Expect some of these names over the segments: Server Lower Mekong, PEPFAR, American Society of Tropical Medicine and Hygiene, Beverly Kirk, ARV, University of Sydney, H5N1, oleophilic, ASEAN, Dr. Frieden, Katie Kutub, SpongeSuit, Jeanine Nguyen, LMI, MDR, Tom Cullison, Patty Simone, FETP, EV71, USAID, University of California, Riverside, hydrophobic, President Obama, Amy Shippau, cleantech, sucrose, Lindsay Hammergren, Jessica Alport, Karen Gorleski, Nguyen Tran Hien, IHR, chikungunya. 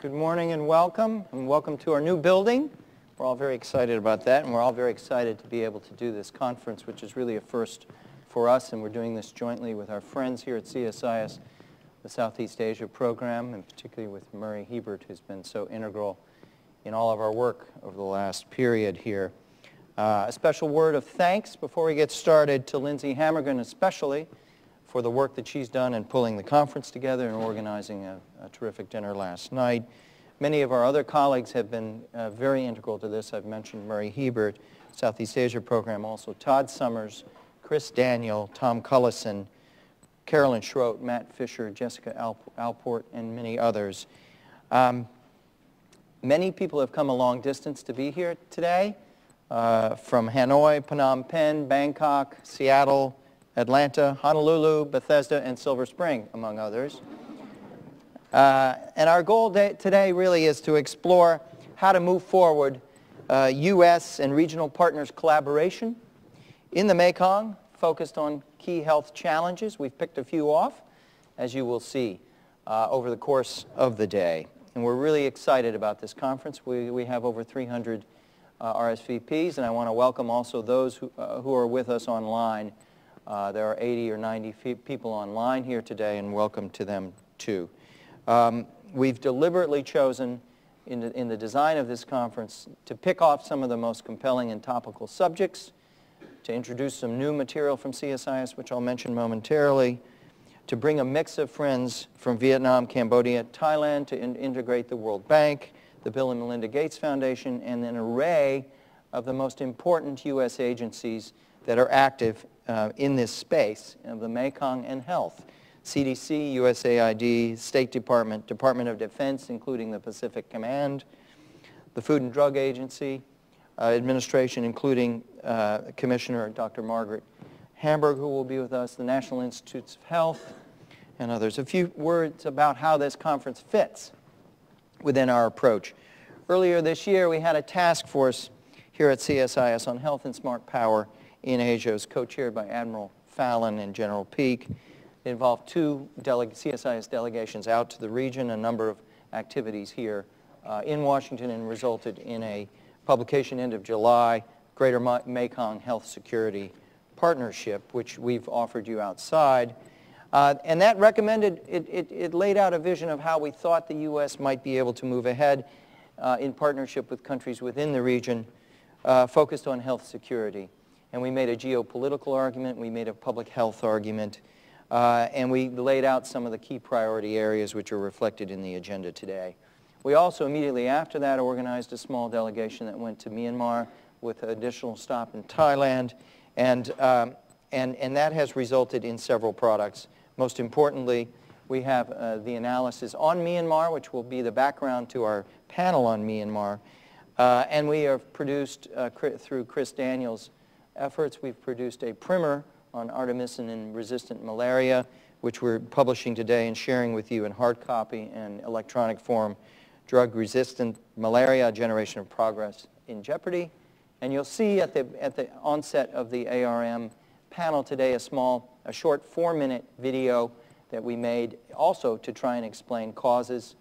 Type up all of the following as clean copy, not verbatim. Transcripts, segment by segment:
Good morning and welcome to our new building. We're all very excited about that, and we're all very excited to be able to do this conference, which is really a first for us, and we're doing this jointly with our friends here at CSIS, the Southeast Asia program, and particularly with Murray Hebert, who's been so integral in all of our work over the last period here. A special word of thanks before we get started to Lindsay Hammergren, especially for the work that she's done in pulling the conference together and organizing a terrific dinner last night. Many of our other colleagues have been very integral to this. I've mentioned Murray Hebert, Southeast Asia program, also Todd Summers, Chris Daniel, Tom Cullison, Carolyn Schrott, Matt Fisher, Jessica Alport, and many others. Many people have come a long distance to be here today, from Hanoi, Phnom Penh, Bangkok, Seattle, Atlanta, Honolulu, Bethesda, and Silver Spring, among others. And our goal today really is to explore how to move forward U.S. and regional partners collaboration in the Mekong, focused on key health challenges. We've picked a few off, as you will see, over the course of the day. And we're really excited about this conference. We have over 300 RSVPs, and I want to welcome also those who are with us online. There are 80 or 90 people online here today, and welcome to them, too. We've deliberately chosen, in the design of this conference, to pick off some of the most compelling and topical subjects, to introduce some new material from CSIS, which I'll mention momentarily, to bring a mix of friends from Vietnam, Cambodia, Thailand, to integrate the World Bank, the Bill and Melinda Gates Foundation, and an array of the most important U.S. agencies that are active in this space of the Mekong and health. CDC, USAID, State Department, Department of Defense, including the Pacific Command, the Food and Drug Agency, Administration, including Commissioner Dr. Margaret Hamburg, who will be with us, the National Institutes of Health, and others. A few words about how this conference fits within our approach. Earlier this year, we had a task force here at CSIS on health and smart power in Asia. It was co-chaired by Admiral Fallon and General Peake. It involved two CSIS delegations out to the region, a number of activities here in Washington, and resulted in a publication end of July, Greater Mekong Health Security Partnership, which we've offered you outside. And that recommended, it laid out a vision of how we thought the U.S. might be able to move ahead in partnership with countries within the region focused on health security. And we made a geopolitical argument, we made a public health argument, and we laid out some of the key priority areas which are reflected in the agenda today. We also immediately after that organized a small delegation that went to Myanmar with an additional stop in Thailand, and that has resulted in several products. Most importantly, we have the analysis on Myanmar, which will be the background to our panel on Myanmar, and we have produced, through Chris Daniel's efforts, we've produced a primer on artemisinin-resistant malaria, which we're publishing today and sharing with you in hard copy and electronic form, Drug-Resistant Malaria, A Generation of Progress in Jeopardy. And you'll see at the onset of the ARM panel today a short 4-minute video that we made also to try and explain causes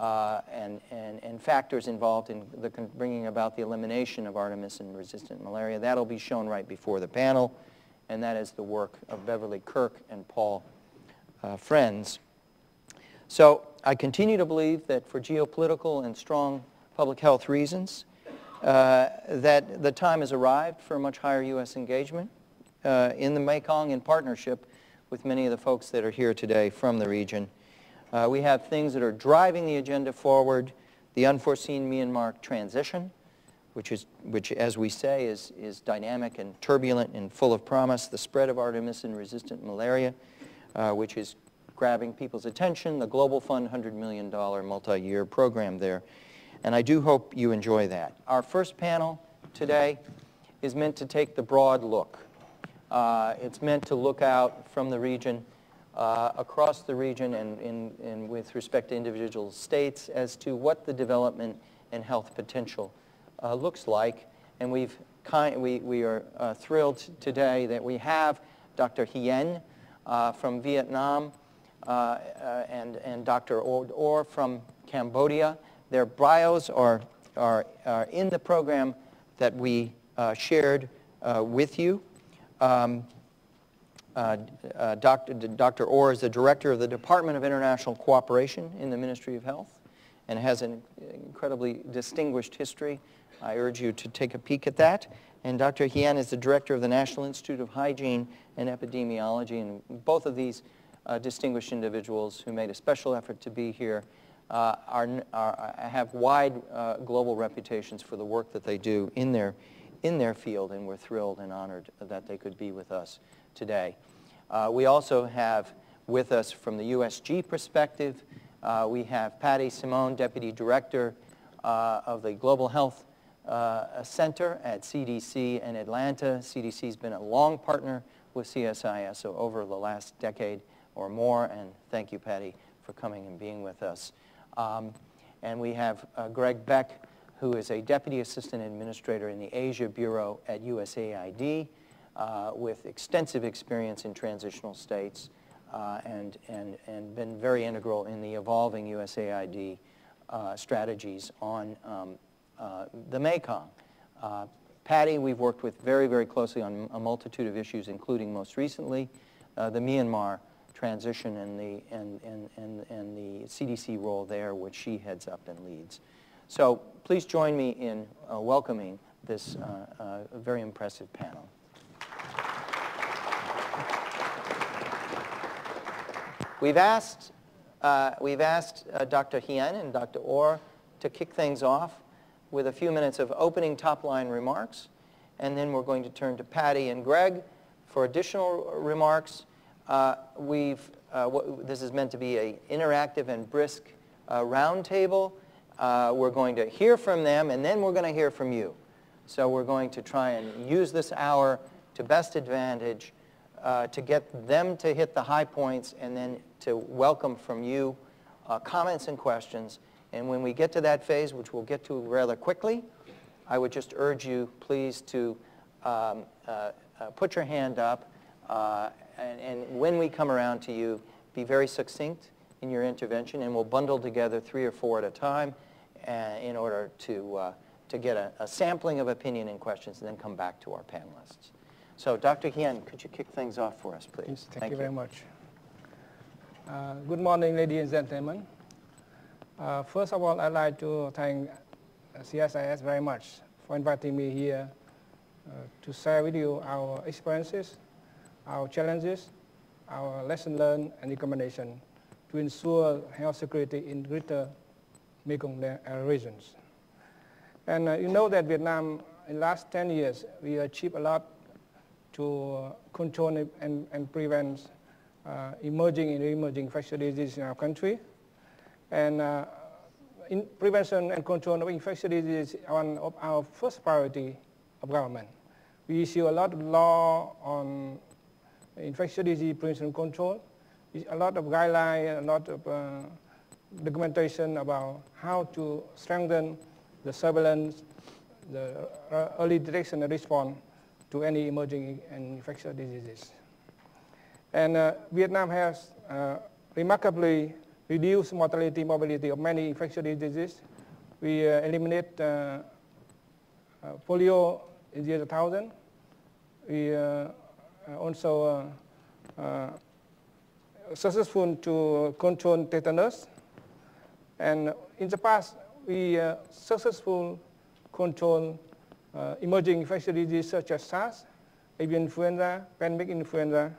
and factors involved in the bringing about the elimination of artemisinin-resistant malaria. That'll be shown right before the panel, and that is the work of Beverly Kirk and Paul Friends. So I continue to believe that for geopolitical and strong public health reasons, that the time has arrived for a much higher U.S. engagement in the Mekong in partnership with many of the folks that are here today from the region. We have things that are driving the agenda forward, the unforeseen Myanmar transition, which as we say, is dynamic and turbulent and full of promise, the spread of artemisinin-resistant malaria, which is grabbing people's attention, the Global Fund $100 million multi-year program there. And I do hope you enjoy that. Our first panel today is meant to take the broad look. It's meant to look out from the region across the region and with respect to individual states as to what the development and health potential looks like. And we are thrilled today that we have Dr. Hien from Vietnam and Dr. Orr from Cambodia. Their bios are in the program that we shared with you. Dr. Orr is the director of the Department of International Cooperation in the Ministry of Health and has an incredibly distinguished history. I urge you to take a peek at that. And Dr. Hien is the director of the National Institute of Hygiene and Epidemiology, and both of these distinguished individuals who made a special effort to be here have wide global reputations for the work that they do in their field, and we're thrilled and honored that they could be with us today. We also have with us from the USG perspective, we have Patty Simone, Deputy Director of the Global Health Center at CDC in Atlanta. CDC's been a long partner with CSIS, so over the last decade or more, and thank you, Patty, for coming and being with us. And we have Greg Beck, who is a Deputy Assistant Administrator in the Asia Bureau at USAID with extensive experience in transitional states and been very integral in the evolving USAID strategies on the Mekong. Patty, we've worked with very, very closely on a multitude of issues, including most recently the Myanmar transition and the CDC role there, which she heads up and leads. So please join me in welcoming this very impressive panel. We've asked Dr. Hien and Dr. Orr to kick things off with a few minutes of opening top-line remarks, and then we're going to turn to Patty and Greg for additional remarks. This is meant to be an interactive and brisk roundtable. We're going to hear from them, and then we're going to hear from you. So we're going to try and use this hour to best advantage to get them to hit the high points, and then to welcome from you comments and questions. And when we get to that phase, which we'll get to rather quickly, I would just urge you, please, to put your hand up. And when we come around to you, be very succinct in your intervention, and we'll bundle together 3 or 4 at a time in order to get a sampling of opinion and questions, and then come back to our panelists. So Dr. Hien, could you kick things off for us, please? Yes, thank you very much. Good morning, ladies and gentlemen. First of all, I'd like to thank CSIS very much for inviting me here to share with you our experiences, our challenges, our lessons learned, and recommendations to ensure health security in greater Mekong regions. And you know that Vietnam, in the last 10 years, we achieved a lot to control and prevent emerging and re-emerging infectious diseases in our country. And in prevention and control of infectious disease is one of our first priority of government. We issue a lot of law on infectious disease prevention and control, a lot of guidelines, a lot of documentation about how to strengthen the surveillance, the early detection and response to any emerging and infectious diseases. And Vietnam has remarkably reduced mortality, morbidity of many infectious diseases. We eliminate polio in the year 2000. We also successful to control tetanus. And in the past, we successful control emerging infectious diseases such as SARS, avian influenza, pandemic influenza,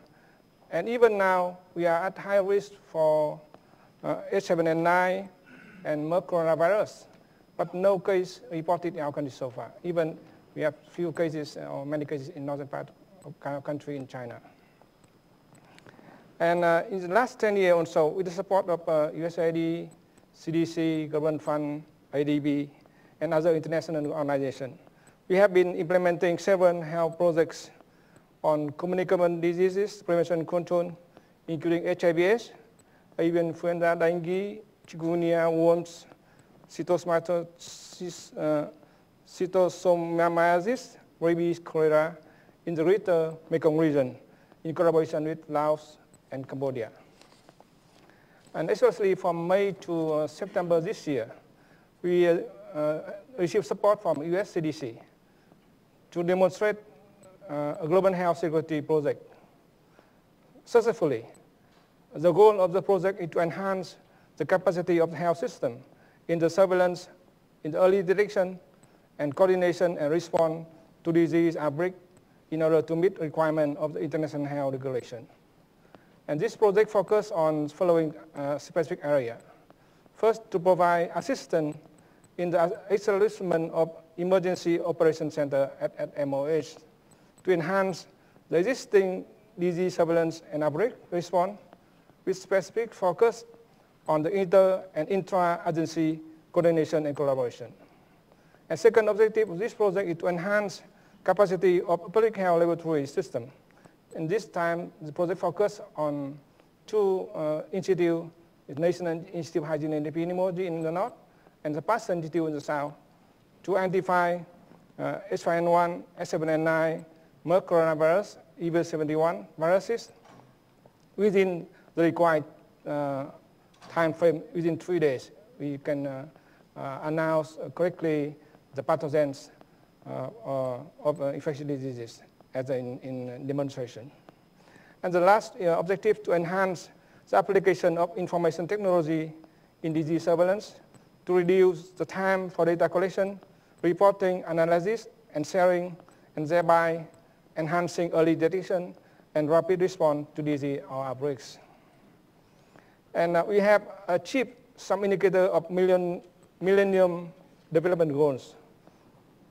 and even now we are at high risk for H7N9 and MERS coronavirus, but no case reported in our country so far. Even we have few cases or many cases in northern part of our country in China. And in the last 10 years or so, with the support of USAID, CDC, Global Fund, ADB, and other international organizations, we have been implementing 7 health projects on communicable diseases, prevention and control, including HIV/AIDS, avian influenza, dengue, chikungunya, worms, cytosomiasis, rabies, cholera, in the greater Mekong region, in collaboration with Laos and Cambodia. And especially from May to September this year, we received support from US CDC to demonstrate a global health security project. Successfully, the goal of the project is to enhance the capacity of the health system in the surveillance, in the early detection, and coordination and response to disease outbreak in order to meet requirements of the international health regulation. And this project focuses on following specific areas. First, to provide assistance in the establishment of emergency operation center at MOH to enhance the existing disease surveillance and outbreak response with specific focus on the inter and intra-agency coordination and collaboration. A second objective of this project is to enhance capacity of public health laboratory system. In this time, the project focuses on two institutes, the National Institute of Hygiene and Epidemiology in the north and the Pasteur Institute in the south, to identify H5N1, H7N9, MERS coronavirus, EV71 viruses within the required time frame within 3 days. We can announce correctly the pathogens of infectious diseases as in demonstration. And the last objective to enhance the application of information technology in disease surveillance to reduce the time for data collection, reporting, analysis, and sharing, and thereby enhancing early detection and rapid response to disease or outbreaks. And we have achieved some indicator of Millennium Development Goals,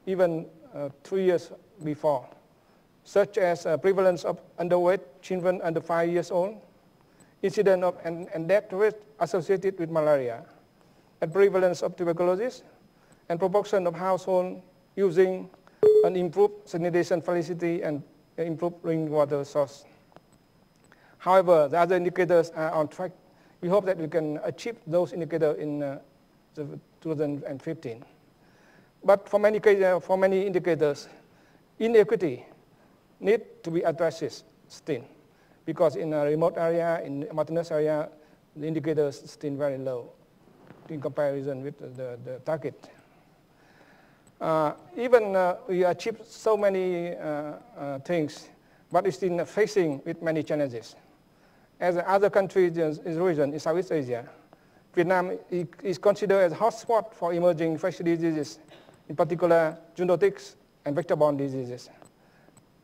even 3 years before, such as prevalence of underweight children under 5 years old, incidence of and death rate associated with malaria, and prevalence of tuberculosis, and proportion of households using an improved sanitation facility and improved rainwater source. However, the other indicators are on track. We hope that we can achieve those indicators in 2015. But for many indicators, inequity needs to be addressed still, because in a remote area, in a mountainous area, the indicators are still very low in comparison with the target. We achieved so many things, but it's still facing with many challenges. As other countries in the region, in Southeast Asia, Vietnam is considered as a hotspot for emerging infectious diseases, in particular zoonotics and vector-borne diseases.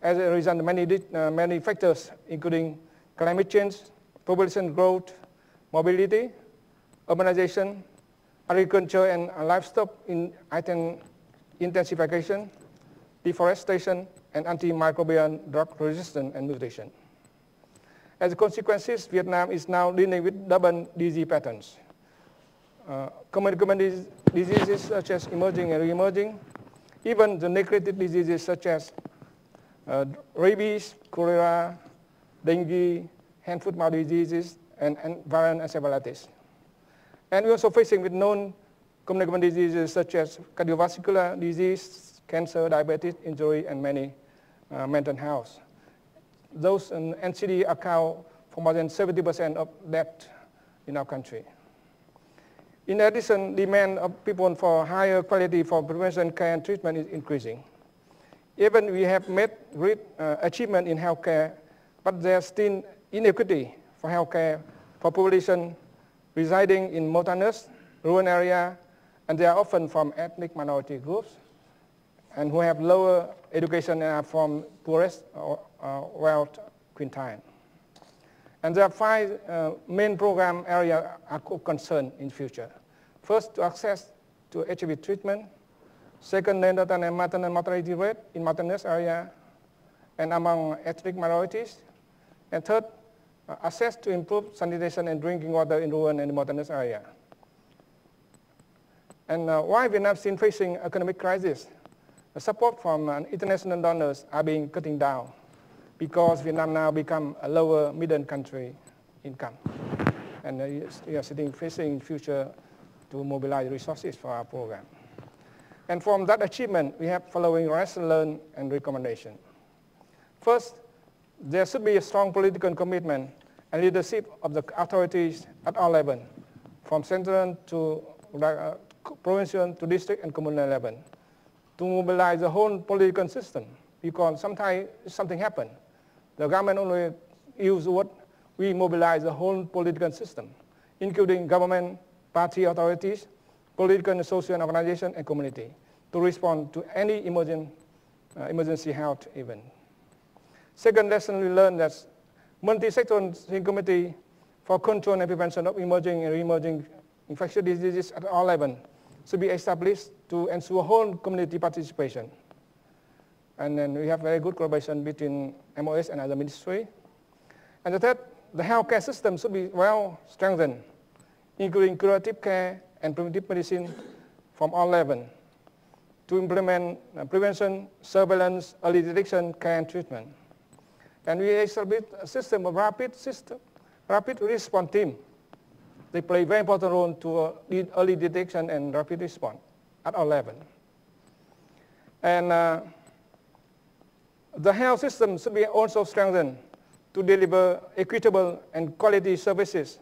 As a result, many factors, including climate change, population growth, mobility, urbanization, agriculture and livestock intensification, deforestation, and antimicrobial drug resistance and mutation. As a consequence, Vietnam is now dealing with double disease patterns. Common diseases such as emerging and re-emerging, even the neglected diseases such as rabies, cholera, dengue, hand-foot-mouth diseases, and variant encephalitis. And we're also facing with known communicable diseases such as cardiovascular disease, cancer, diabetes, injury, and many mental health. Those NCD account for more than 70% of death in our country. In addition, demand of people for higher quality for prevention, care, and treatment is increasing. Even we have made great achievement in healthcare, but there's still inequity for healthcare for population residing in mountainous, rural area, and they are often from ethnic minority groups and who have lower education and are from poorest or wealth quintile. And there are five main program areas of concern in future. First, to access to HIV treatment. Second, natal and maternal mortality rate in mountainous area and among ethnic minorities. And third, access to improved sanitation and drinking water in rural and mountainous area. And while Vietnam is facing economic crisis, the support from international donors are being cutting down because Vietnam now become a lower middle country income. And we are facing future to mobilize resources for our program. And from that achievement, we have following lesson learned and recommendation. First, there should be a strong political commitment and leadership of the authorities at all levels, from central to provincial to district and communal level, to mobilize the whole political system, because sometimes something happens. The government only uses what we mobilize the whole political system, including government, party authorities, political and social organization, and community, to respond to any emergency health event. Second lesson we learned that multi-sectoral committee for control and prevention of emerging and re-emerging infectious diseases at all levels should be established to ensure whole community participation. And then we have very good collaboration between MOS and other ministry. And the third, the healthcare system should be well strengthened, including curative care and preventive medicine from all levels, to implement prevention, surveillance, early detection, care, and treatment. And we established a system of rapid response team. They play a very important role to early detection and rapid response at all levels. And the health system should be also strengthened to deliver equitable and quality services,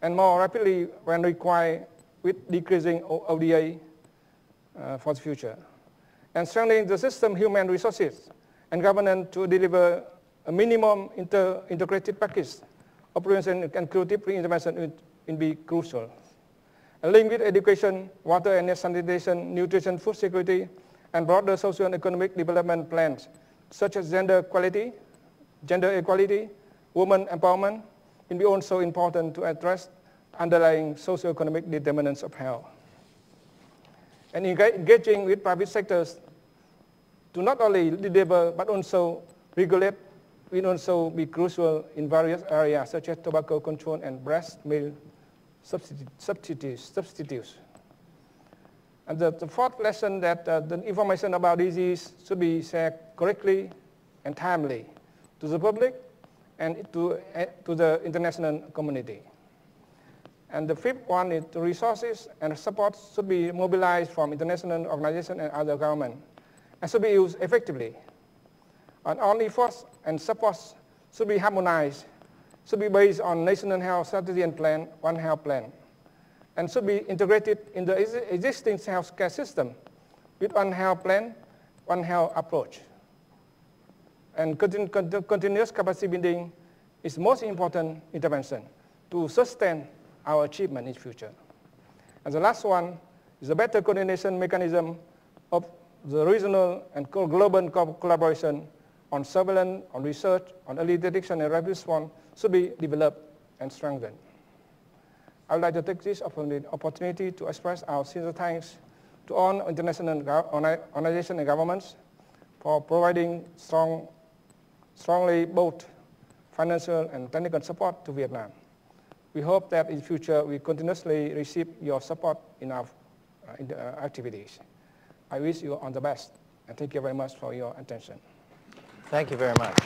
and more rapidly when required, with decreasing ODA for the future. And strengthening the system human resources and governance to deliver a minimum integrated package of prevention and curative intervention will be crucial. And linked with education, water and sanitation, nutrition, food security, and broader social and economic development plans, such as gender equality, women empowerment, will be also important to address underlying socioeconomic determinants of health. And engaging with private sectors to not only deliver but also regulate will also be crucial in various areas such as tobacco control and breast milk substitutes. And the fourth lesson that the information about disease should be shared correctly and timely to the public and to the international community. And the fifth one is the resources and support should be mobilized from international organizations and other governments and should be used effectively. And all efforts and supports should be harmonized, should be based on national health strategy and plan, one health plan, and should be integrated in the existing healthcare system with one health plan, one health approach. And continuous capacity building is most important intervention to sustain our achievement in future. And the last one is a better coordination mechanism of the regional and global collaboration on surveillance, on research, on early detection and rapid response should be developed and strengthened. I would like to take this opportunity to express our sincere thanks to all international organizations and governments for providing strongly both financial and technical support to Vietnam. We hope that in future we continuously receive your support in our activities. I wish you all the best, and thank you very much for your attention. Thank you very much.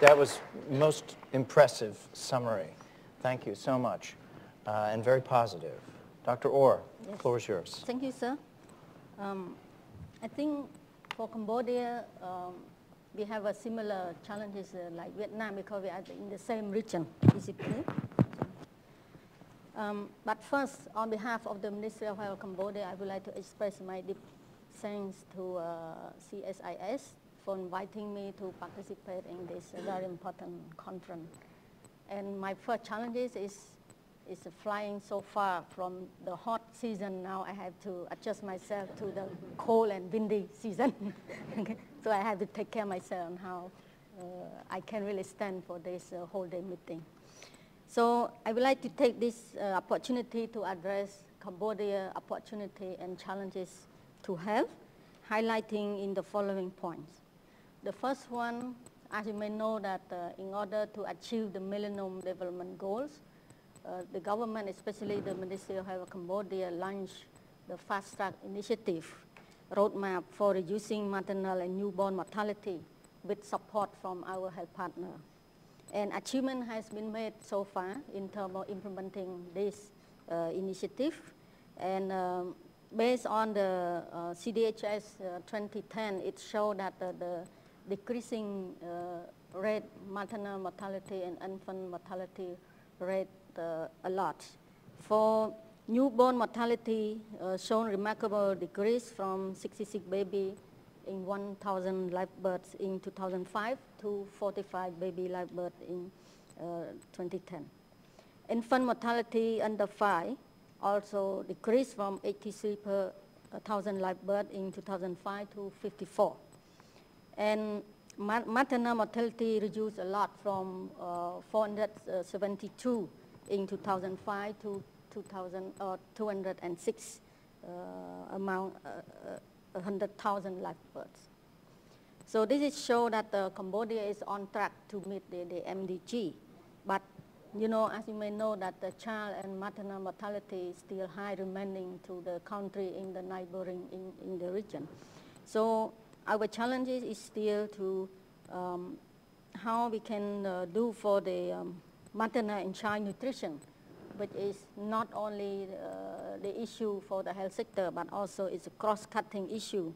That was most impressive summary. Thank you so much, and very positive. Dr. Orr, yes. The floor is yours. Thank you, sir. I think for Cambodia, we have a similar challenges like Vietnam because we are in the same region, basically. But first, on behalf of the Ministry of Health of Cambodia, I would like to express my deep thanks to CSIS for inviting me to participate in this very important conference. And my first challenge is flying so far from the hot season. Now I have to adjust myself to the cold and windy season. Okay. So I have to take care of myself and how I can really stand for this whole day meeting. So I would like to take this opportunity to address Cambodia opportunity and challenges to health, highlighting in the following points. The first one, as you may know, that in order to achieve the Millennium Development Goals, the government, especially the Ministry of Health of Cambodia, launched the Fast Track Initiative roadmap for reducing maternal and newborn mortality with support from our health partner. And achievement has been made so far in terms of implementing this initiative. And based on the CDHS 2010, it showed that the decreasing rate maternal mortality and infant mortality rate a lot. For newborn mortality, shown remarkable decrease from 66 baby in 1,000 live births in 2005 to 45 baby live birth in 2010. Infant mortality under 5 also decreased from 83 per 1,000 live births in 2005 to 54. And maternal mortality reduced a lot from 472 in 2005 to 206 among 100,000 live births. So this is show that Cambodia is on track to meet the MDG. But you know, as you may know, that the child and maternal mortality is still high remaining to the country in the neighboring, in the region. So our challenge is still to how we can do for the maternal and child nutrition, which is not only the issue for the health sector, but also it's a cross-cutting issue.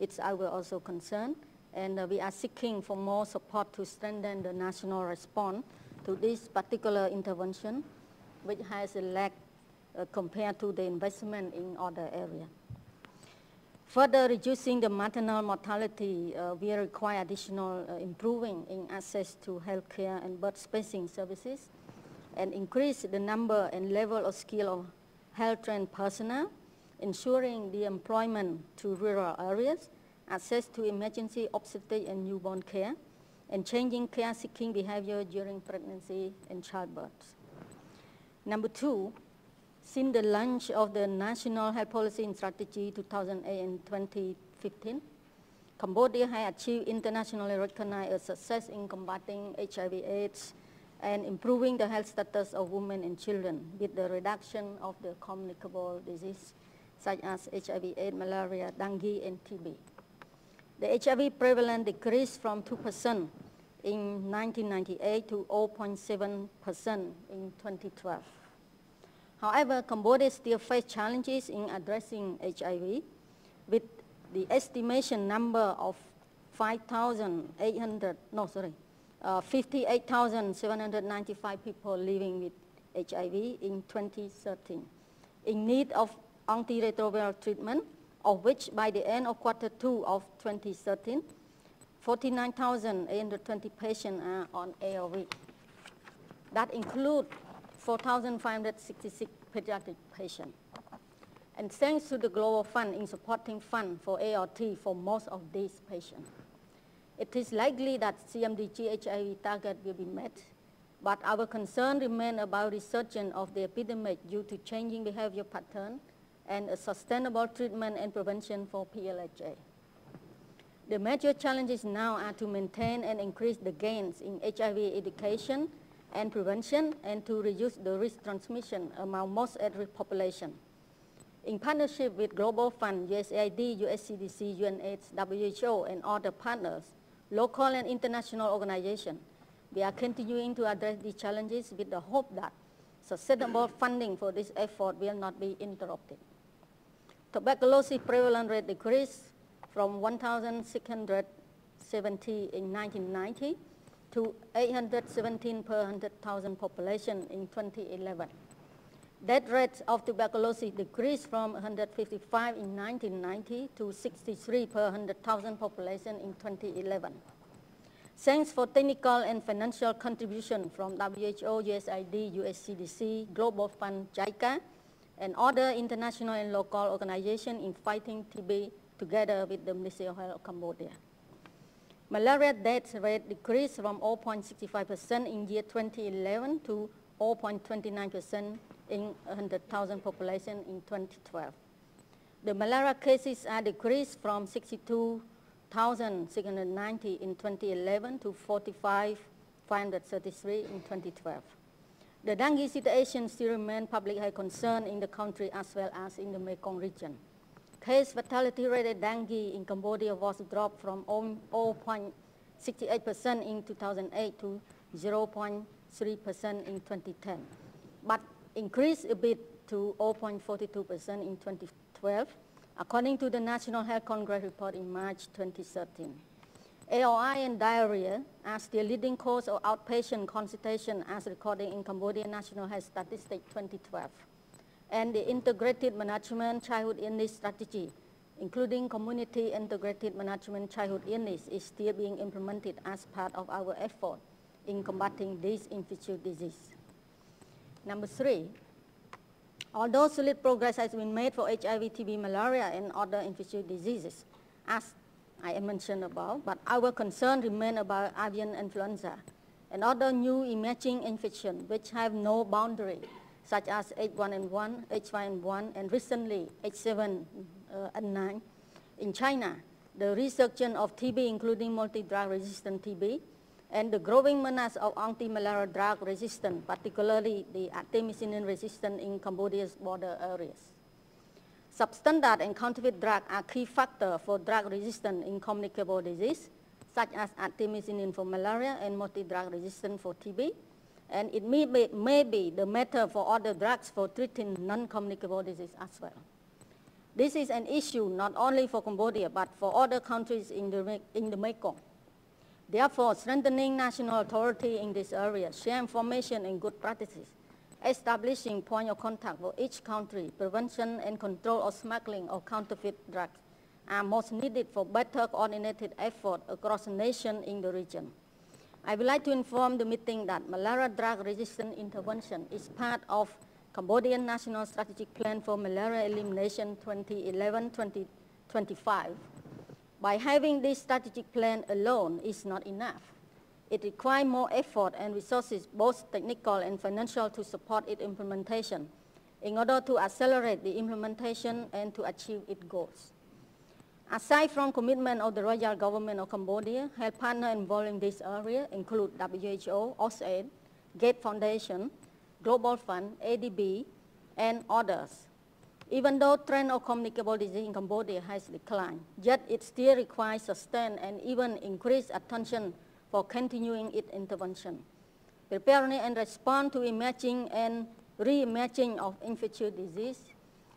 It's our also concern, and we are seeking for more support to strengthen the national response to this particular intervention, which has a lack compared to the investment in other areas. Further reducing the maternal mortality, we require additional improving in access to healthcare and birth spacing services, and increase the number and level of skill of health-trained personnel, ensuring the employment to rural areas, access to emergency obstetric and newborn care, and changing care-seeking behavior during pregnancy and childbirth. Number two, since the launch of the National Health Policy and Strategy 2008 and 2015, Cambodia has achieved internationally recognized success in combating HIV/AIDS and improving the health status of women and children with the reduction of the communicable disease such as HIV/AIDS, malaria, dengue, and TB. The HIV prevalence decreased from 2% in 1998 to 0.7% in 2012. However, Cambodia still faces challenges in addressing HIV, with the estimation number of 58,795 people living with HIV in 2013, in need of antiretroviral treatment, of which by the end of Q2 of 2013, 49,820 patients are on ARV. That includes 4,566 pediatric patients. And thanks to the Global Fund in supporting fund for ART for most of these patients, it is likely that CMDG HIV target will be met, but our concern remains about resurgence of the epidemic due to changing behavior pattern and a sustainable treatment and prevention for PLHA. The major challenges now are to maintain and increase the gains in HIV education and prevention, and to reduce the risk transmission among most at-risk population. In partnership with Global Fund, USAID, US CDC, UNAIDS, WHO, and other partners, local and international organizations, we are continuing to address these challenges with the hope that sustainable funding for this effort will not be interrupted. Tuberculosis prevalence rate decreased from 1,670 in 1990 to 817 per 100,000 population in 2011. Death rates of tuberculosis decreased from 155 in 1990 to 63 per 100,000 population in 2011. Thanks for technical and financial contribution from WHO, USAID, US CDC, Global Fund, JICA, and other international and local organizations in fighting TB together with the Ministry of Health of Cambodia. Malaria death rate decreased from 0.65% in year 2011 to 0.29% in 100,000 population in 2012. The malaria cases are decreased from 62,690 in 2011 to 45,533 in 2012. The dengue situation still remains public health concern in the country as well as in the Mekong region. Case fatality rate of dengue in Cambodia was dropped from 0.68% in 2008 to 0.3% in 2010, but increased a bit to 0.42% in 2012, according to the National Health Congress report in March 2013. AOI and diarrhea are the leading cause of outpatient consultation as recorded in Cambodia National Health Statistics 2012. And the Integrated Management Childhood Illness Strategy, including Community Integrated Management Childhood Illness, is still being implemented as part of our effort in combating this infectious disease. Number three, although solid progress has been made for HIV, TB, malaria, and other infectious diseases, as I mentioned above, but our concern remains about avian influenza and other new emerging infections which have no boundary, such as H1N1, H5N1, and recently H7N9. In China, the resurgence of TB, including multi-drug resistant TB, and the growing menace of anti-malaria drug resistance, particularly the artemisinin resistance in Cambodia's border areas. Substandard and counterfeit drugs are key factors for drug resistance in communicable disease, such as artemisinin for malaria and multi-drug resistance for TB, and it may be the matter for other drugs for treating non-communicable disease as well. This is an issue not only for Cambodia, but for other countries in the Mekong. Therefore, strengthening national authority in this area, sharing information and good practices, establishing point of contact for each country, prevention and control of smuggling of counterfeit drugs are most needed for better coordinated effort across the nation in the region. I would like to inform the meeting that malaria drug-resistant intervention is part of Cambodian National Strategic Plan for Malaria Elimination 2011-2025. By having this strategic plan alone is not enough. It requires more effort and resources, both technical and financial, to support its implementation in order to accelerate the implementation and to achieve its goals. Aside from commitment of the Royal Government of Cambodia, health partners involved in this area include WHO, USAID, Gates Foundation, Global Fund, ADB, and others. Even though the trend of communicable disease in Cambodia has declined, yet it still requires sustained and even increased attention for continuing its intervention, preparing and respond to emerging and re-emerging of infectious disease,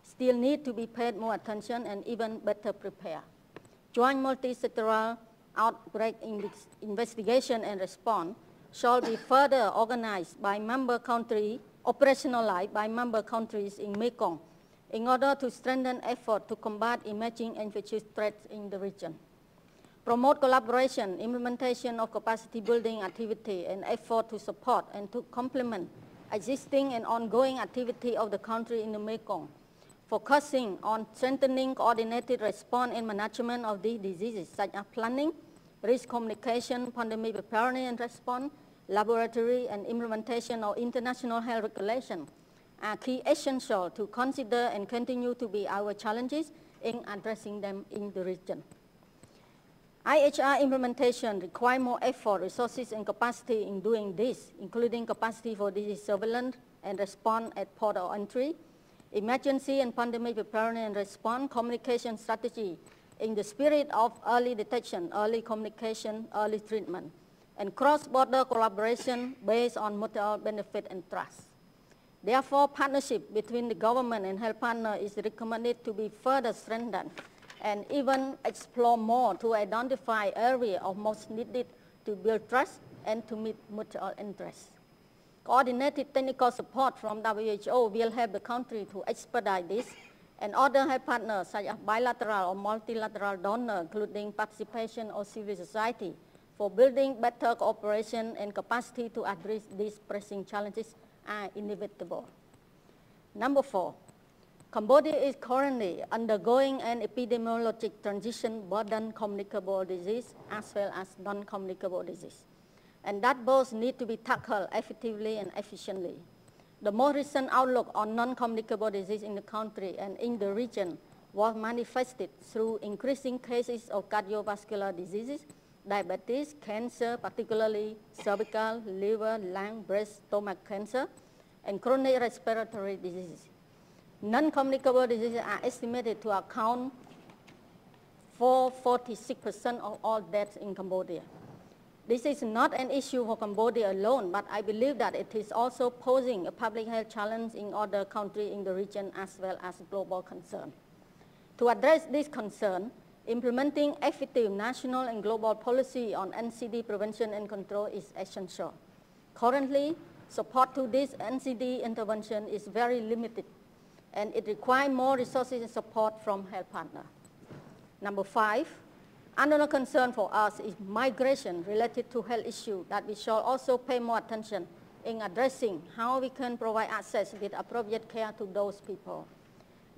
still need to be paid more attention and even better prepared. Joint multi-sectoral outbreak investigation and response shall be further organized by member countries, operationalized by member countries in Mekong, in order to strengthen effort to combat emerging infectious threats in the region. Promote collaboration, implementation of capacity building activity, and effort to support and to complement existing and ongoing activity of the country in the Mekong, focusing on strengthening coordinated response and management of these diseases, such as planning, risk communication, pandemic preparedness and response, laboratory and implementation of international health regulation are key essential to consider and continue to be our challenges in addressing them in the region. IHR implementation requires more effort, resources, and capacity in doing this, including capacity for disease surveillance and response at port of entry, emergency and pandemic preparedness and response, communication strategy in the spirit of early detection, early communication, early treatment, and cross-border collaboration based on mutual benefit and trust. Therefore, partnership between the government and health partner is recommended to be further strengthened and even explore more to identify areas of most needed to build trust and to meet mutual interests. Coordinated technical support from WHO will help the country to expedite this and other health partners such as bilateral or multilateral donors, including participation of civil society, for building better cooperation and capacity to address these pressing challenges are inevitable. Number four, Cambodia is currently undergoing an epidemiologic transition burden communicable disease as well as non-communicable disease, and that both need to be tackled effectively and efficiently. The more recent outlook on non-communicable disease in the country and in the region was manifested through increasing cases of cardiovascular diseases, diabetes, cancer, particularly cervical, liver, lung, breast, stomach cancer, and chronic respiratory diseases. Non-communicable diseases are estimated to account for 46% of all deaths in Cambodia. This is not an issue for Cambodia alone, but I believe that it is also posing a public health challenge in other countries in the region as well as global concern. To address this concern, implementing effective national and global policy on NCD prevention and control is essential. Currently, support to this NCD intervention is very limited, and it requires more resources and support from health partners. Number 5, another concern for us is migration related to health issues that we shall also pay more attention in addressing how we can provide access with appropriate care to those people.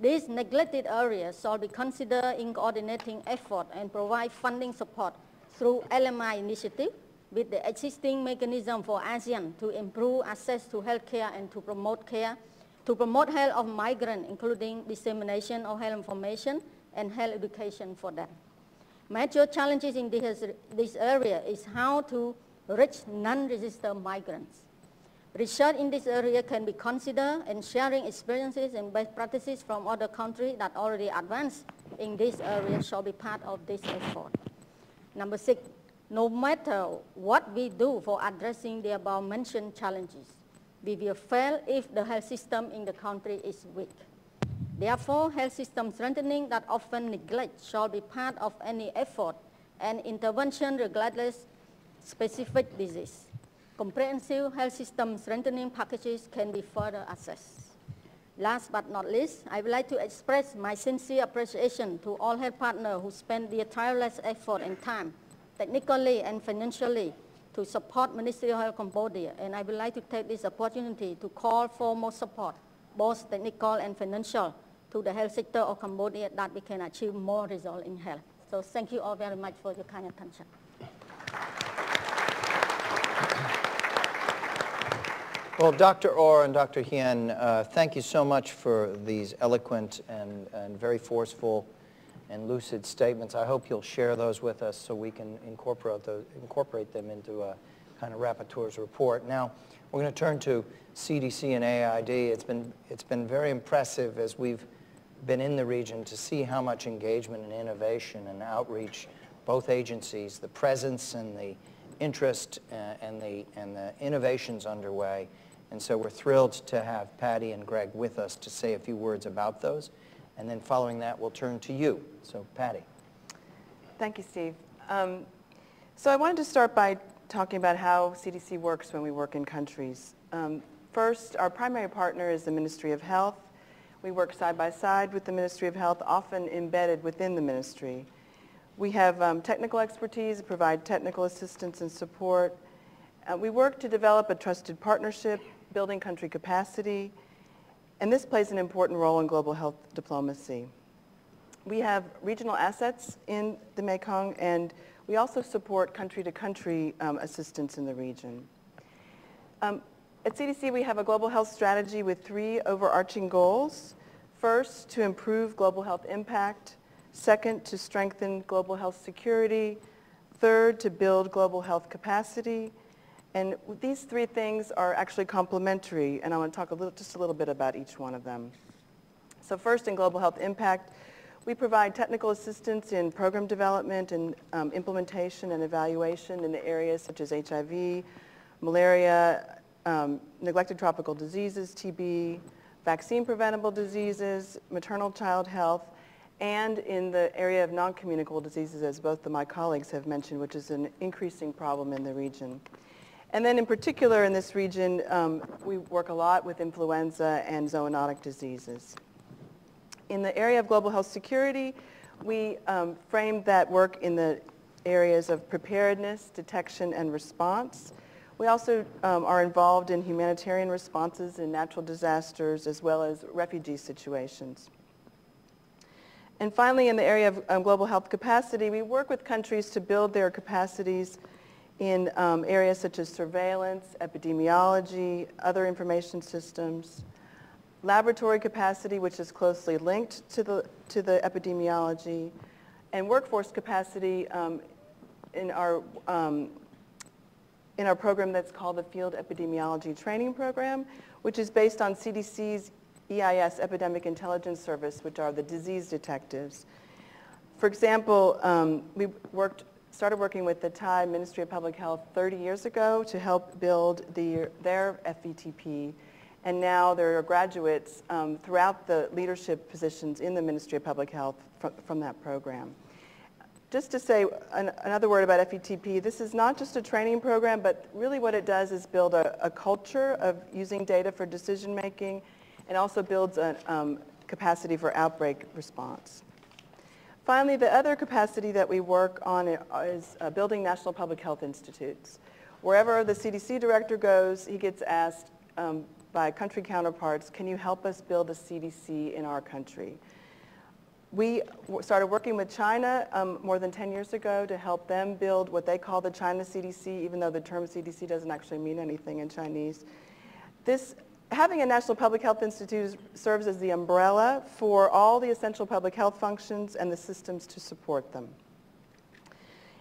These neglected areas shall be considered in coordinating effort and provide funding support through LMI initiative with the existing mechanism for ASEAN to improve access to health care, to promote health of migrants, including dissemination of health information and health education for them. Major challenges in this area is how to reach non-registered migrants. Research in this area can be considered and sharing experiences and best practices from other countries that already advanced in this area shall be part of this effort. Number 6, no matter what we do for addressing the above-mentioned challenges, we will fail if the health system in the country is weak. Therefore, health system strengthening that often neglect shall be part of any effort and intervention regardless specific disease. Comprehensive health system strengthening packages can be further assessed. Last but not least, I would like to express my sincere appreciation to all health partners who spend their tireless effort and time, technically and financially, to support Ministry of Health Cambodia. And I would like to take this opportunity to call for more support, both technical and financial, to the health sector of Cambodia that we can achieve more results in health. So thank you all very much for your kind attention. Well, Dr. Orr and Dr. Hien, thank you so much for these eloquent and very forceful and lucid statements. I hope you'll share those with us so we can incorporate them into a kind of rapporteur's report. Now, we're going to turn to CDC and AID. It's been very impressive as we've been in the region to see how much engagement and innovation and outreach both agencies, the presence and the interest and the innovations underway. And so we're thrilled to have Patty and Greg with us to say a few words about those. And then following that, we'll turn to you. So, Patty. Thank you, Steve. So I wanted to start by talking about how CDC works when we work in countries. First, our primary partner is the Ministry of Health. We work side by side with the Ministry of Health, often embedded within the ministry. We have technical expertise, provide technical assistance and support. We work to develop a trusted partnership, building country capacity, and this plays an important role in global health diplomacy. We have regional assets in the Mekong, and we also support country-to-country assistance in the region. At CDC, we have a global health strategy with 3 overarching goals. First, to improve global health impact. Second, to strengthen global health security. Third, to build global health capacity. And these 3 things are actually complementary, and I want to talk just a little bit about each one of them. So first, in global health impact, we provide technical assistance in program development and implementation and evaluation in the areas such as HIV, malaria, neglected tropical diseases, TB, vaccine-preventable diseases, maternal child health, and in the area of non-communicable diseases, as both of my colleagues have mentioned, which is an increasing problem in the region. And then in particular in this region, we work a lot with influenza and zoonotic diseases. In the area of global health security, we framed that work in the areas of preparedness, detection, and response. We also are involved in humanitarian responses and natural disasters, as well as refugee situations. And finally, in the area of global health capacity, we work with countries to build their capacities in areas such as surveillance, epidemiology, other information systems, laboratory capacity, which is closely linked to the epidemiology, and workforce capacity in our program that's called the Field Epidemiology Training Program, which is based on CDC's EIS, Epidemic Intelligence Service, which are the disease detectives. For example, we started working with the Thai Ministry of Public Health 30 years ago to help build their FETP, and now there are graduates throughout the leadership positions in the Ministry of Public Health from that program. just to say another word about FETP, this is not just a training program, but really what it does is build a culture of using data for decision making, and also builds a capacity for outbreak response. Finally, the other capacity that we work on is building national public health institutes. Wherever the CDC director goes, he gets asked by country counterparts, can you help us build a CDC in our country? We started working with China more than 10 years ago to help them build what they call the China CDC, even though the term CDC doesn't actually mean anything in Chinese. Having a National Public Health Institute serves as the umbrella for all the essential public health functions and the systems to support them.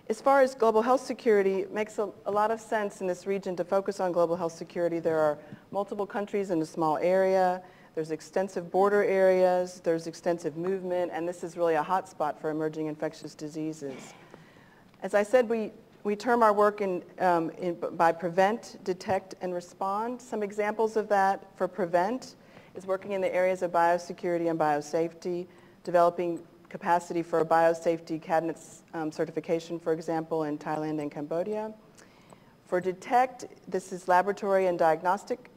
As far as global health security, it makes a lot of sense in this region to focus on global health security. There are multiple countries in a small area. There's extensive border areas. There's extensive movement. And this is really a hot spot for emerging infectious diseases. As I said, we term our work by prevent, detect, and respond. Some examples of that for prevent is working in the areas of biosecurity and biosafety, developing capacity for a biosafety cabinet certification, for example, in Thailand and Cambodia. For detect, this is laboratory and diagnostic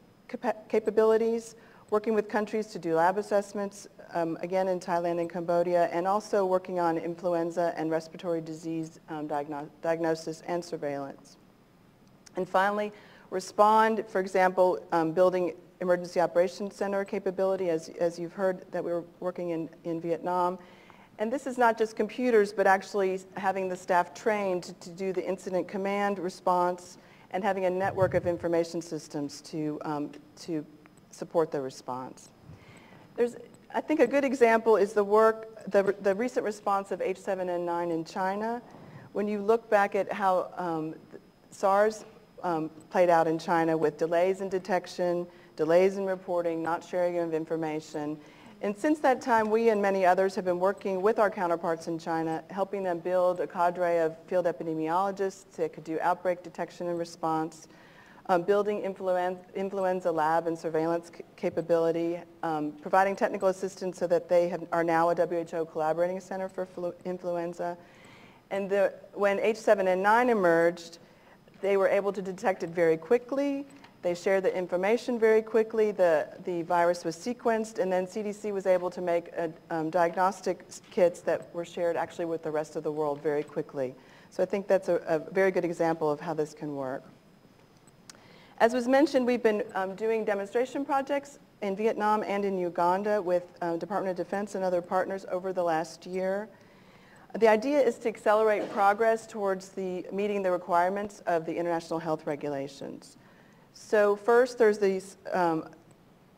capabilities, working with countries to do lab assessments, again in Thailand and Cambodia, and also working on influenza and respiratory disease diagnosis and surveillance. And finally, respond, for example, building emergency operations center capability, as you've heard that we were working in Vietnam. And this is not just computers, but actually having the staff trained to do the incident command response and having a network of information systems to support the response. I think a good example is the recent response of H7N9 in China. When you look back at how SARS played out in China with delays in detection, delays in reporting, not sharing of information. And since that time, we and many others have been working with our counterparts in China, helping them build a cadre of field epidemiologists that could do outbreak detection and response, building influenza lab and surveillance capability, providing technical assistance so that they are now a WHO collaborating center for influenza. And when H7N9 emerged, they were able to detect it very quickly. They shared the information very quickly. The virus was sequenced, and then CDC was able to make diagnostic kits that were shared actually with the rest of the world very quickly. So I think that's a very good example of how this can work. As was mentioned, we've been doing demonstration projects in Vietnam and in Uganda with Department of Defense and other partners over the last year. The idea is to accelerate progress towards meeting the requirements of the international health regulations. So first, there's these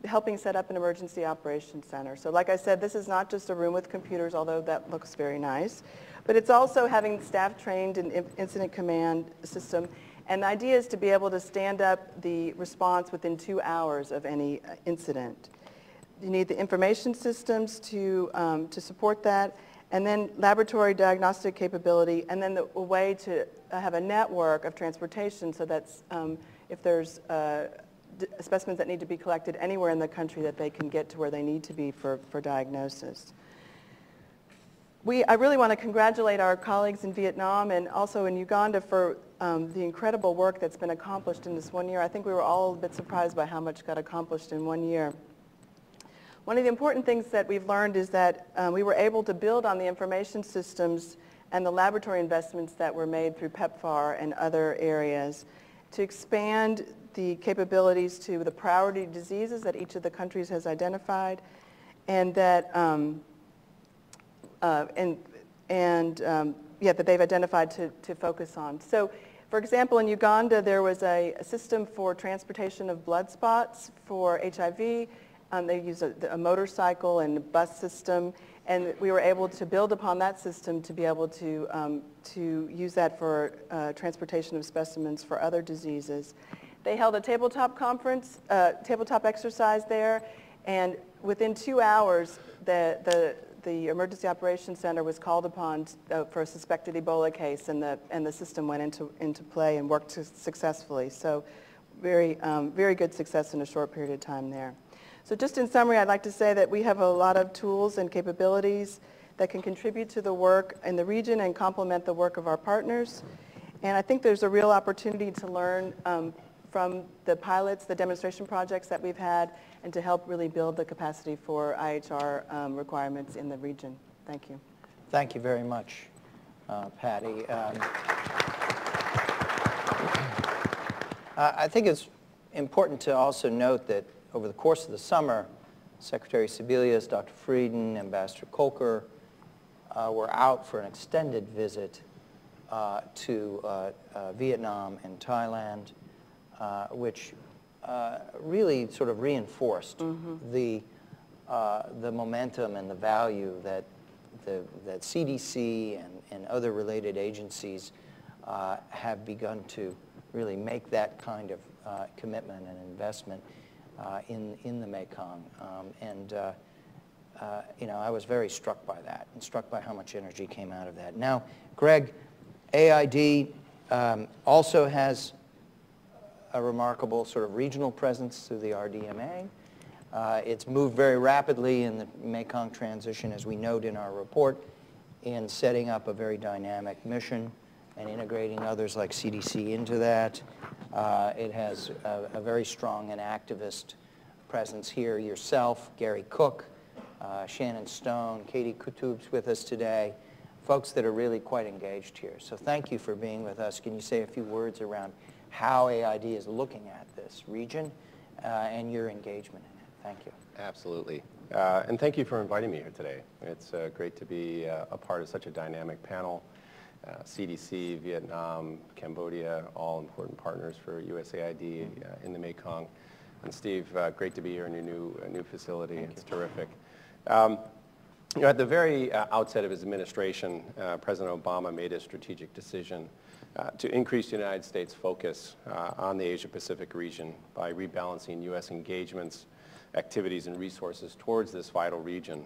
helping set up an emergency operations center. So like I said, this is not just a room with computers, although that looks very nice, but it's also having staff trained in incident command system. And the idea is to be able to stand up the response within 2 hours of any incident. You need the information systems to support that, and then laboratory diagnostic capability, and then a way to have a network of transportation so that if there's specimens that need to be collected anywhere in the country, that they can get to where they need to be for diagnosis. I really want to congratulate our colleagues in Vietnam and also in Uganda for the incredible work that's been accomplished in this 1 year. I think we were all a bit surprised by how much got accomplished in 1 year. One of the important things that we've learned is that we were able to build on the information systems and the laboratory investments that were made through PEPFAR and other areas to expand the capabilities to the priority diseases that each of the countries has identified, and that that they've identified to focus on. So, for example, in Uganda, there was a system for transportation of blood spots for HIV. They used a motorcycle and a bus system, and we were able to build upon that system to be able to use that for transportation of specimens for other diseases. They held a tabletop exercise there, and within 2 hours, the Emergency Operations Center was called upon for a suspected Ebola case, and the system went into play and worked successfully. So very good success in a short period of time there. So just in summary, I'd like to say that we have a lot of tools and capabilities that can contribute to the work in the region and complement the work of our partners. And I think there's a real opportunity to learn from the pilots, the demonstration projects that we've had, and to help really build the capacity for IHR requirements in the region. Thank you. Thank you very much, Patty. I think it's important to also note that over the course of the summer, Secretary Sebelius, Dr. Frieden, Ambassador Kolker were out for an extended visit to Vietnam and Thailand, which really sort of reinforced the momentum and the value that that CDC and other related agencies have begun to really make that kind of commitment and investment in the Mekong. You know, I was very struck by that and struck by how much energy came out of that. Now, Greg, AID also has a remarkable sort of regional presence through the RDMA. It's moved very rapidly in the Mekong transition, as we note in our report, in setting up a very dynamic mission and integrating others like CDC into that. It has a very strong and activist presence here. Yourself, Gary Cook, Shannon Stone, Katie Kutub's with us today, folks that are really quite engaged here. So thank you for being with us. Can you say a few words around how AID is looking at this region and your engagement in it? Thank you. Absolutely. And thank you for inviting me here today. It's great to be a part of such a dynamic panel. CDC, Vietnam, Cambodia, all important partners for USAID in the Mekong. And Steve, great to be here in your new facility. It's terrific. You know, at the very outset of his administration, President Obama made a strategic decision to increase the United States' focus on the Asia-Pacific region by rebalancing U.S. engagements, activities, and resources towards this vital region.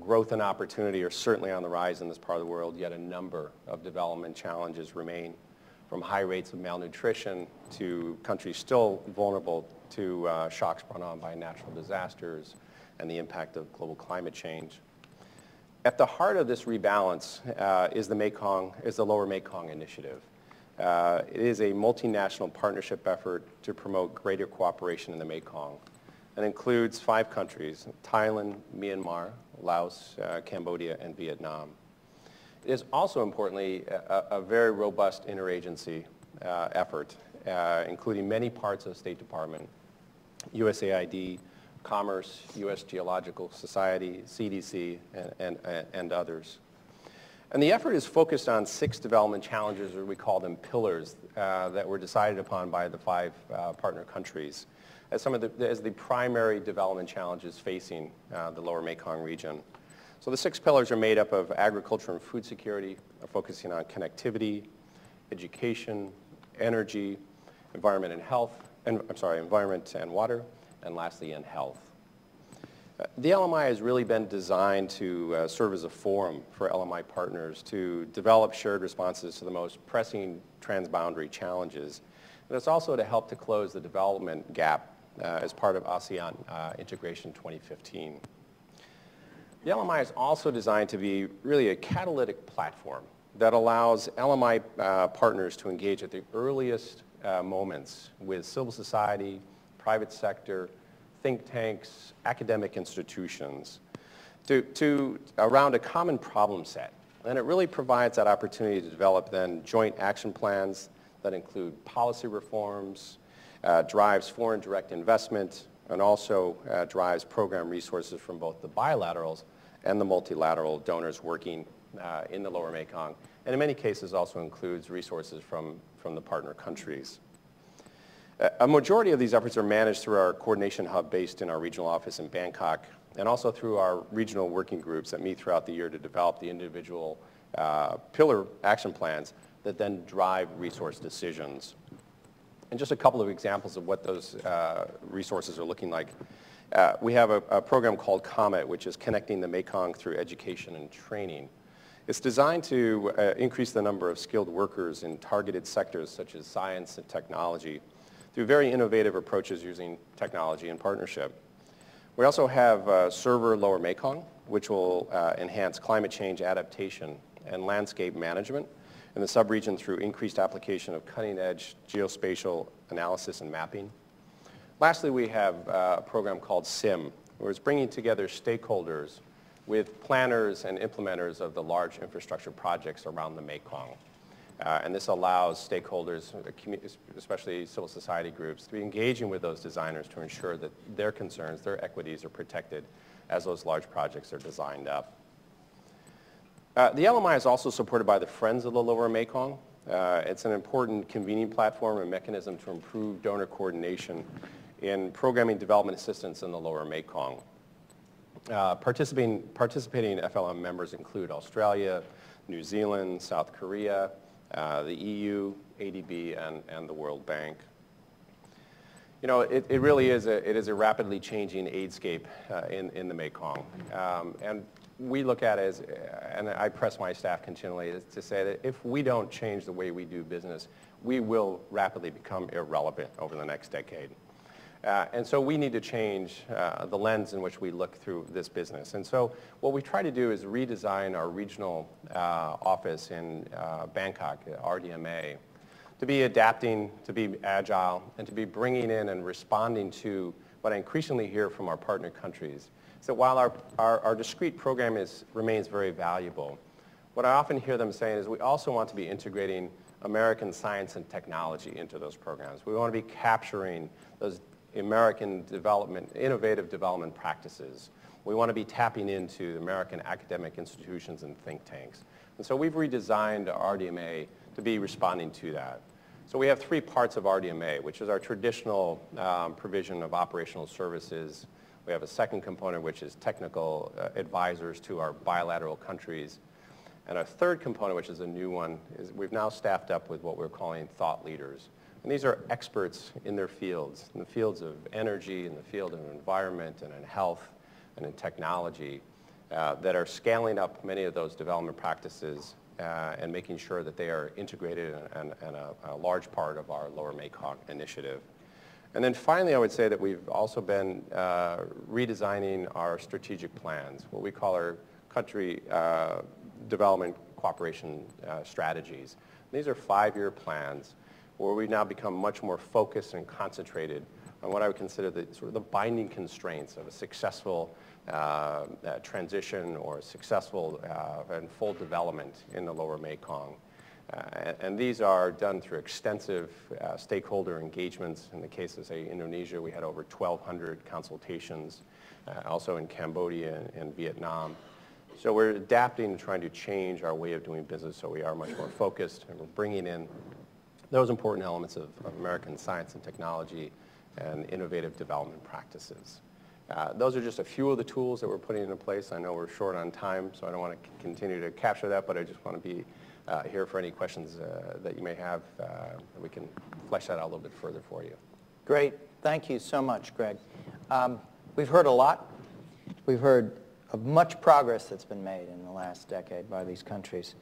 Growth and opportunity are certainly on the rise in this part of the world, yet a number of development challenges remain, from high rates of malnutrition to countries still vulnerable to shocks brought on by natural disasters and the impact of global climate change. At the heart of this rebalance is the Lower Mekong Initiative. It is a multinational partnership effort to promote greater cooperation in the Mekong. It includes 5 countries: Thailand, Myanmar, Laos, Cambodia, and Vietnam. It is also, importantly, a very robust interagency effort, including many parts of the State Department, USAID, Commerce, U.S. Geological Society, CDC, and others. And the effort is focused on 6 development challenges, or we call them pillars, that were decided upon by the 5 partner countries as as the primary development challenges facing the Lower Mekong region. So the 6 pillars are made up of agriculture and food security, focusing on connectivity, education, energy, environment and health, environment and water, and lastly, in health. The LMI has really been designed to serve as a forum for LMI partners to develop shared responses to the most pressing transboundary challenges. And it's also to help to close the development gap as part of ASEAN Integration 2015. The LMI is also designed to be really a catalytic platform that allows LMI partners to engage at the earliest moments with civil society, private sector, think tanks, academic institutions, around a common problem set. And it really provides that opportunity to develop then joint action plans that include policy reforms, drives foreign direct investment, and also drives program resources from both the bilaterals and the multilateral donors working in the Lower Mekong. And in many cases also includes resources from the partner countries. A majority of these efforts are managed through our coordination hub based in our regional office in Bangkok, and also through our regional working groups that meet throughout the year to develop the individual pillar action plans that then drive resource decisions. And just a couple of examples of what those resources are looking like. We have a program called COMET, which is Connecting the Mekong Through Education and Training. It's designed to increase the number of skilled workers in targeted sectors such as science and technology, through very innovative approaches using technology and partnership. We also have Server Lower Mekong, which will enhance climate change adaptation and landscape management in the subregion through increased application of cutting-edge geospatial analysis and mapping. Lastly, we have a program called SIM, where it's bringing together stakeholders with planners and implementers of the large infrastructure projects around the Mekong. And this allows stakeholders, especially civil society groups, to be engaging with those designers to ensure that their concerns, their equities are protected as those large projects are designed up. The LMI is also supported by the Friends of the Lower Mekong. It's an important convening platform and mechanism to improve donor coordination in programming development assistance in the Lower Mekong. Participating FLM members include Australia, New Zealand, South Korea, the EU, ADB, and the World Bank. You know, it really is a rapidly changing aidscape in the Mekong. And we look at it as, and I press my staff continually to say that if we don't change the way we do business, we will rapidly become irrelevant over the next decade. And so we need to change the lens in which we look through this business. And so what we try to do is redesign our regional office in Bangkok, RDMA, to be adapting, to be agile, and to be bringing in and responding to what I increasingly hear from our partner countries. So while our discrete program remains very valuable, what I often hear them saying is we also want to be integrating American science and technology into those programs. We want to be capturing those American innovative development practices. We want to be tapping into American academic institutions and think tanks. And so we've redesigned RDMA to be responding to that. So we have three parts of RDMA, which is our traditional provision of operational services. We have a second component, which is technical advisors to our bilateral countries. And our third component, which is a new one, is we've now staffed up with what we're calling thought leaders. And these are experts in their fields, in the fields of energy, in the field of environment, and in health, and in technology, that are scaling up many of those development practices and making sure that they are integrated and a large part of our Lower Mekong initiative. And then finally, I would say that we've also been redesigning our strategic plans, what we call our country development cooperation strategies. And these are five-year plans where we've now become much more focused and concentrated on what I would consider the sort of the binding constraints of a successful transition or successful and full development in the Lower Mekong. And these are done through extensive stakeholder engagements. In the case of, say, Indonesia, we had over 1,200 consultations, also in Cambodia and Vietnam. So we're adapting and trying to change our way of doing business so we are much more focused, and we're bringing in those important elements of American science and technology and innovative development practices. Those are just a few of the tools that we're putting into place. I know we're short on time, so I don't want to continue to capture that, but I just want to be here for any questions that you may have. We can flesh that out a little bit further for you. Great. Thank you so much, Greg. We've heard a lot. We've heard of much progress that's been made in the last decade by these countries,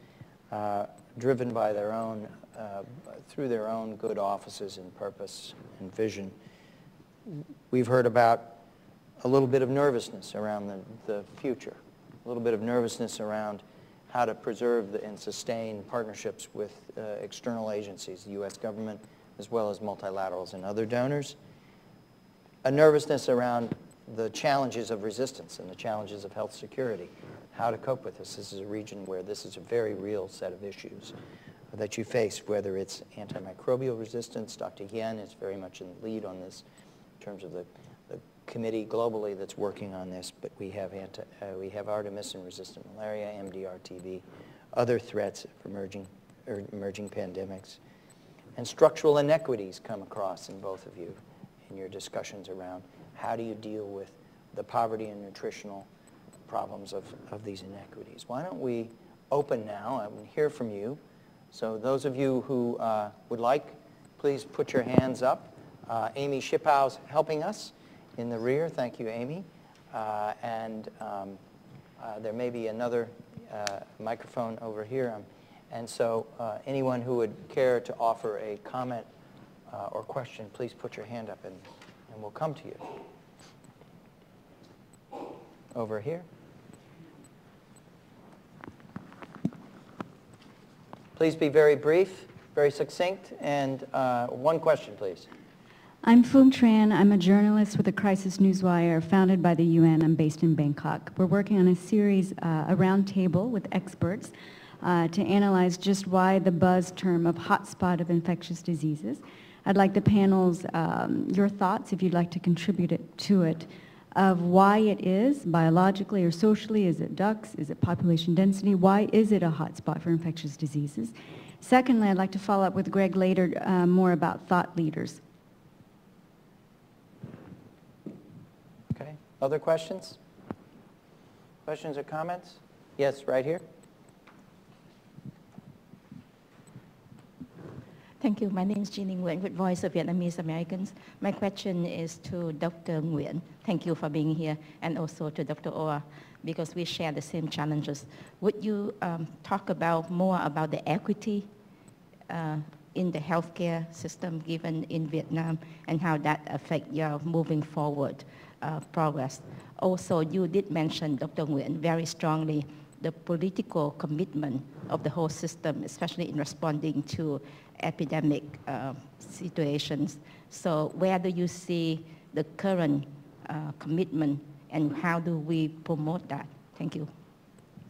driven by their own, through their own good offices and purpose and vision. We've heard about a little bit of nervousness around the future, a little bit of nervousness around how to preserve and sustain partnerships with external agencies, the U.S. government, as well as multilaterals and other donors. A nervousness around the challenges of resistance and the challenges of health security, how to cope with this. This is a region where this is a very real set of issues that you face, whether it's antimicrobial resistance. Dr. Hien is very much in the lead on this in terms of the committee globally that's working on this, but we have artemisinin-resistant malaria, MDR, TB, other threats of emerging pandemics. And structural inequities come across in both of you in your discussions around how do you deal with the poverty and nutritional problems of these inequities. Why don't we open now and hear from you. So those of you who would like, please put your hands up. Amy Shippau's helping us in the rear. Thank you, Amy. There may be another microphone over here. And so anyone who would care to offer a comment or question, please put your hand up and we'll come to you. Over here. Please be very brief, very succinct, and one question, please. I'm Phuong Tran. I'm a journalist with the Crisis Newswire, founded by the UN. I'm based in Bangkok. We're working on a series, a roundtable with experts to analyze just why the buzz term of hotspot of infectious diseases. I'd like the panel's, your thoughts, if you'd like to contribute to it, of why it is, biologically or socially, is it ducks, is it population density, why is it a hotspot for infectious diseases? Secondly, I'd like to follow up with Greg later more about thought leaders. Other questions? Questions or comments? Yes, right here. Thank you. My name is Jeanine Nguyen with Voice of Vietnamese Americans. My question is to Dr. Nguyen. Thank you for being here, and also to Dr. Orr, because we share the same challenges. Would you talk about more about the equity in the healthcare system given in Vietnam, and how that affects your moving forward? Progress. Also, you did mention, Dr. Nguyen, very strongly the political commitment of the whole system, especially in responding to epidemic situations. So where do you see the current commitment, and how do we promote that? Thank you.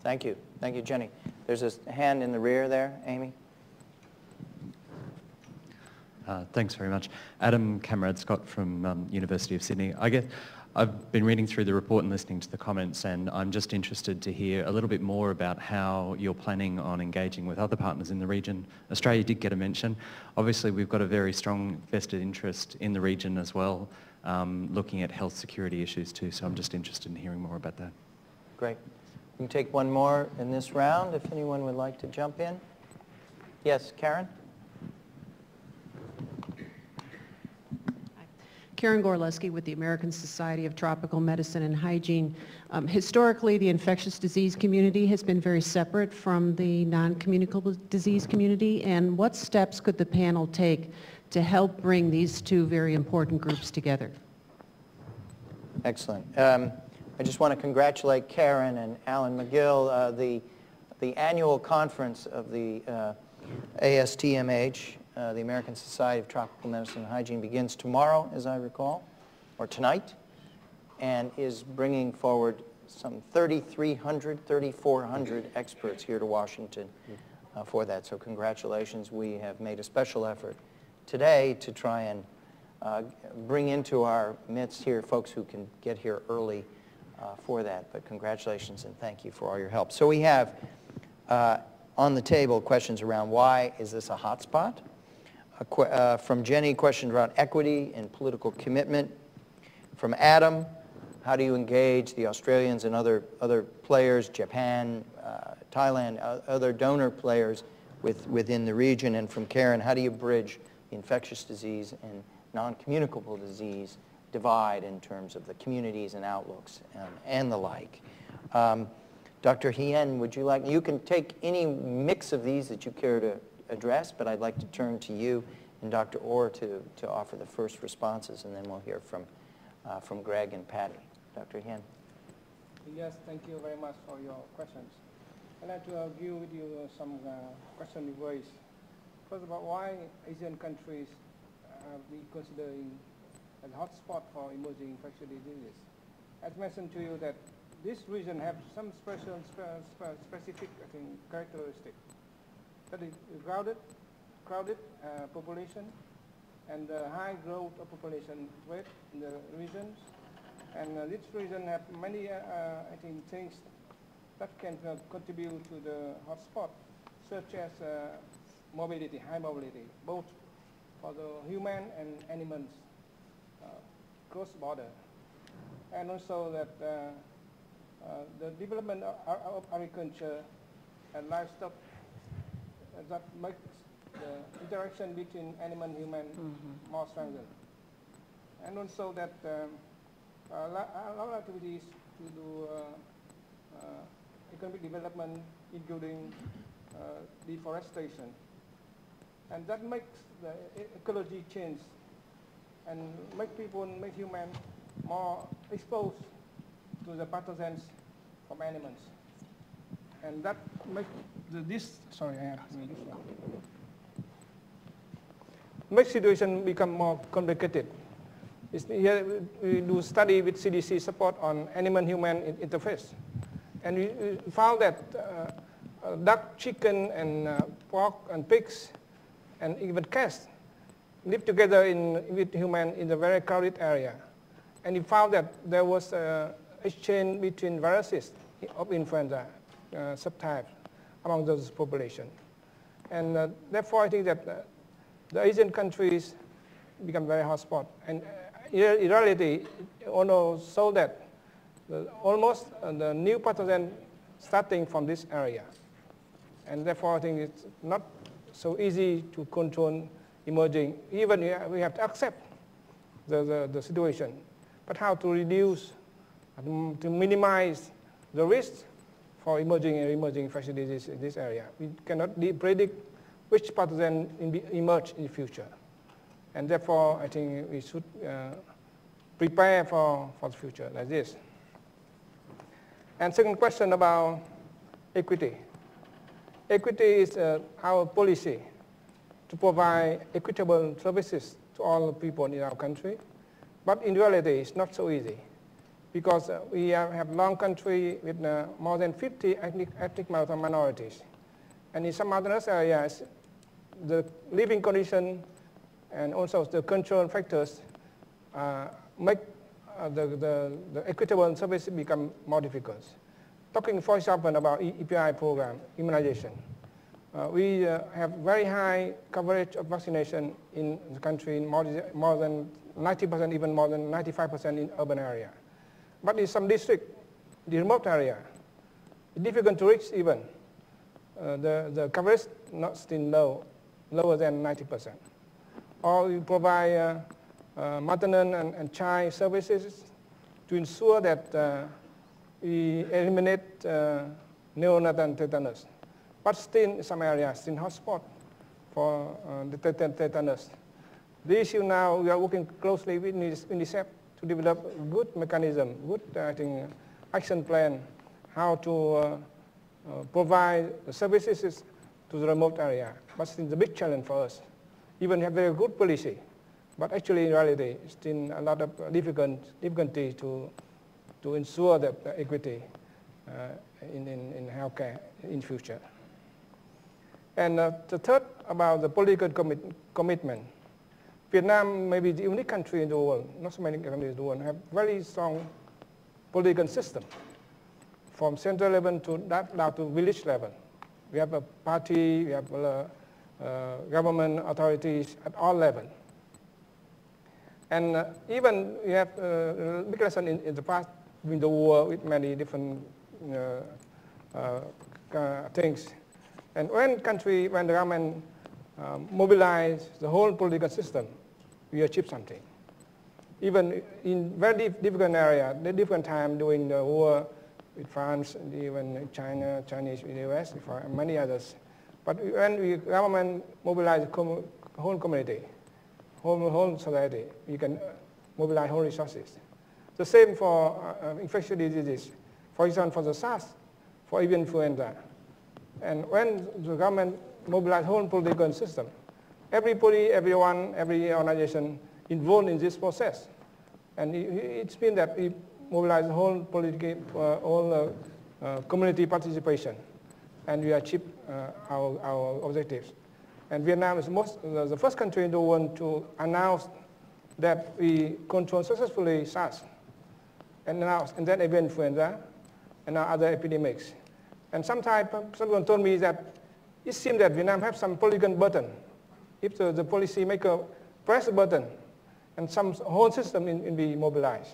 Thank you. Thank you, Jenny. There's a hand in the rear there, Amy. Thanks very much. Adam Kamrad-Scott from University of Sydney. I've been reading through the report and listening to the comments, and I'm just interested to hear a little bit more about how you're planning on engaging with other partners in the region. Australia did get a mention. Obviously, we've got a very strong vested interest in the region as well, looking at health security issues too, so I'm just interested in hearing more about that. Great. We can take one more in this round if anyone would like to jump in. Yes, Karen? Karen Gorleski with the American Society of Tropical Medicine and Hygiene. Historically, the infectious disease community has been very separate from the non-communicable disease community, and what steps could the panel take to help bring these two very important groups together? Excellent. I just want to congratulate Karen and Alan McGill. The annual conference of the ASTMH, the American Society of Tropical Medicine and Hygiene, begins tomorrow, as I recall, or tonight, and is bringing forward some 3,300, 3,400 experts here to Washington for that. So congratulations. We have made a special effort today to try and bring into our midst here folks who can get here early for that. But congratulations and thank you for all your help. So we have on the table questions around why is this a hotspot? From Jenny, questions around equity and political commitment. From Adam, how do you engage the Australians and other players, Japan, Thailand, other donor players within the region? And from Karen, how do you bridge the infectious disease and non-communicable disease divide in terms of the communities and outlooks and the like? Dr. Hien, would you like, you can take any mix of these that you care to address, but I'd like to turn to you and Dr. Orr to offer the first responses, and then we'll hear from Greg and Patty. Dr. Hien. Yes, thank you very much for your questions. I'd like to argue with you some questions you raised. First of all, why Asian countries are we considering a hotspot for emerging infectious diseases? As mentioned to you, that this region has some specific, I think, characteristics. That is crowded population, and the high growth of population rate in the regions. And this region have many, I think, things that can contribute to the hotspot, such as morbidity, high morbidity, both for the human and animals cross-border. And also that the development of agriculture and livestock that makes the interaction between animal and human more stronger. And also that a lot of activities to do economic development, including deforestation. And that makes the ecology change and make humans more exposed to the pathogens from animals. And that makes situation become more complicated. Here we do study with CDC support on animal-human interface. And we found that duck, chicken, and pork, and pigs, and even cats live together with human in a very crowded area. And we found that there was an exchange between viruses of influenza subtypes among those population. And therefore, I think that the Asian countries become very hotspot. And in reality, ONO saw that almost the new pathogen starting from this area. And therefore, I think it's not so easy to control emerging. Even we have to accept the situation. But how to reduce, to minimize the risk for emerging and emerging infectious disease in this area. We cannot predict which pathogen emerge in the future. And therefore, I think we should prepare for the future like this. And second question about equity. Equity is our policy to provide equitable services to all the people in our country. But in reality, it's not so easy because we have long country with more than 50 ethnic minorities. And in some other areas, the living condition and also the control factors make the equitable service become more difficult. Talking, for example, about EPI program, immunization. We have very high coverage of vaccination in the country, in more than 90%, even more than 95% in urban area. But in some district, the remote area, difficult to reach even. The coverage not still lower than 90%. Or we provide maternal and child services to ensure that we eliminate neonatal tetanus. But still, in some areas, in hotspot for the tetanus. The issue now, we are working closely with UNICEF to develop good mechanism, good, I think, action plan, how to provide services to the remote area. But still, the big challenge for us. Even have very good policy, but actually in reality, still a lot of difficulty to ensure that equity in healthcare in future. And the third about the political commitment. Vietnam may be the unique country in the world, not so many countries in the world, have very strong political system. From central level to that down to village level. We have a party, we have government authorities at all levels. And even we have big lesson in the past, in the war with many different things. And when the government mobilizes the whole political system, we achieve something. Even in very different area, at different time during the war with France, and even China, Chinese, with the US, and many others. But when the government mobilizes the whole community, whole society, you can mobilize whole resources. The same for infectious diseases. For example, for the SARS, for avian influenza. And when the government mobilizes whole political system, everybody, everyone, every organization involved in this process. And it's means that we mobilize the whole community participation. And we achieve our objectives. And Vietnam is the first country in the world to announce that we control successfully SARS, and then avian influenza, and other epidemics. And sometimes someone told me that it seems that Vietnam has some political burden. If the policy maker press the button, and some whole system will be mobilized.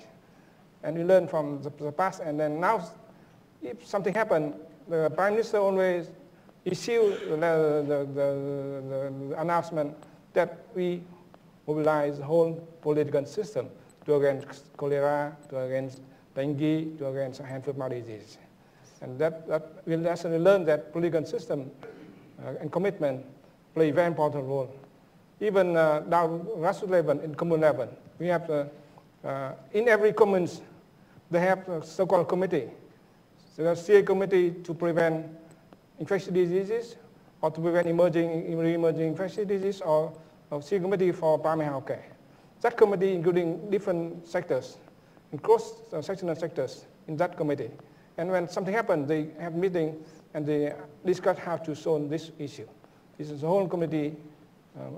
And we learn from the past, and then now, if something happens, the Prime Minister always issued the announcement that we mobilize the whole political system to against cholera, to against dengue, to against hand-foot-mouth disease. And that we actually learn that political system and commitment play a very important role. Even down grassroots level, in commune level, we have in every commons, they have so-called committee. There are steering committee to prevent infectious diseases or to prevent emerging infectious diseases, or steering committee for primary health care. That committee including different sectors, in cross-sectional sectors in that committee. And when something happens, they have meeting and they discuss how to solve this issue. This is the whole committee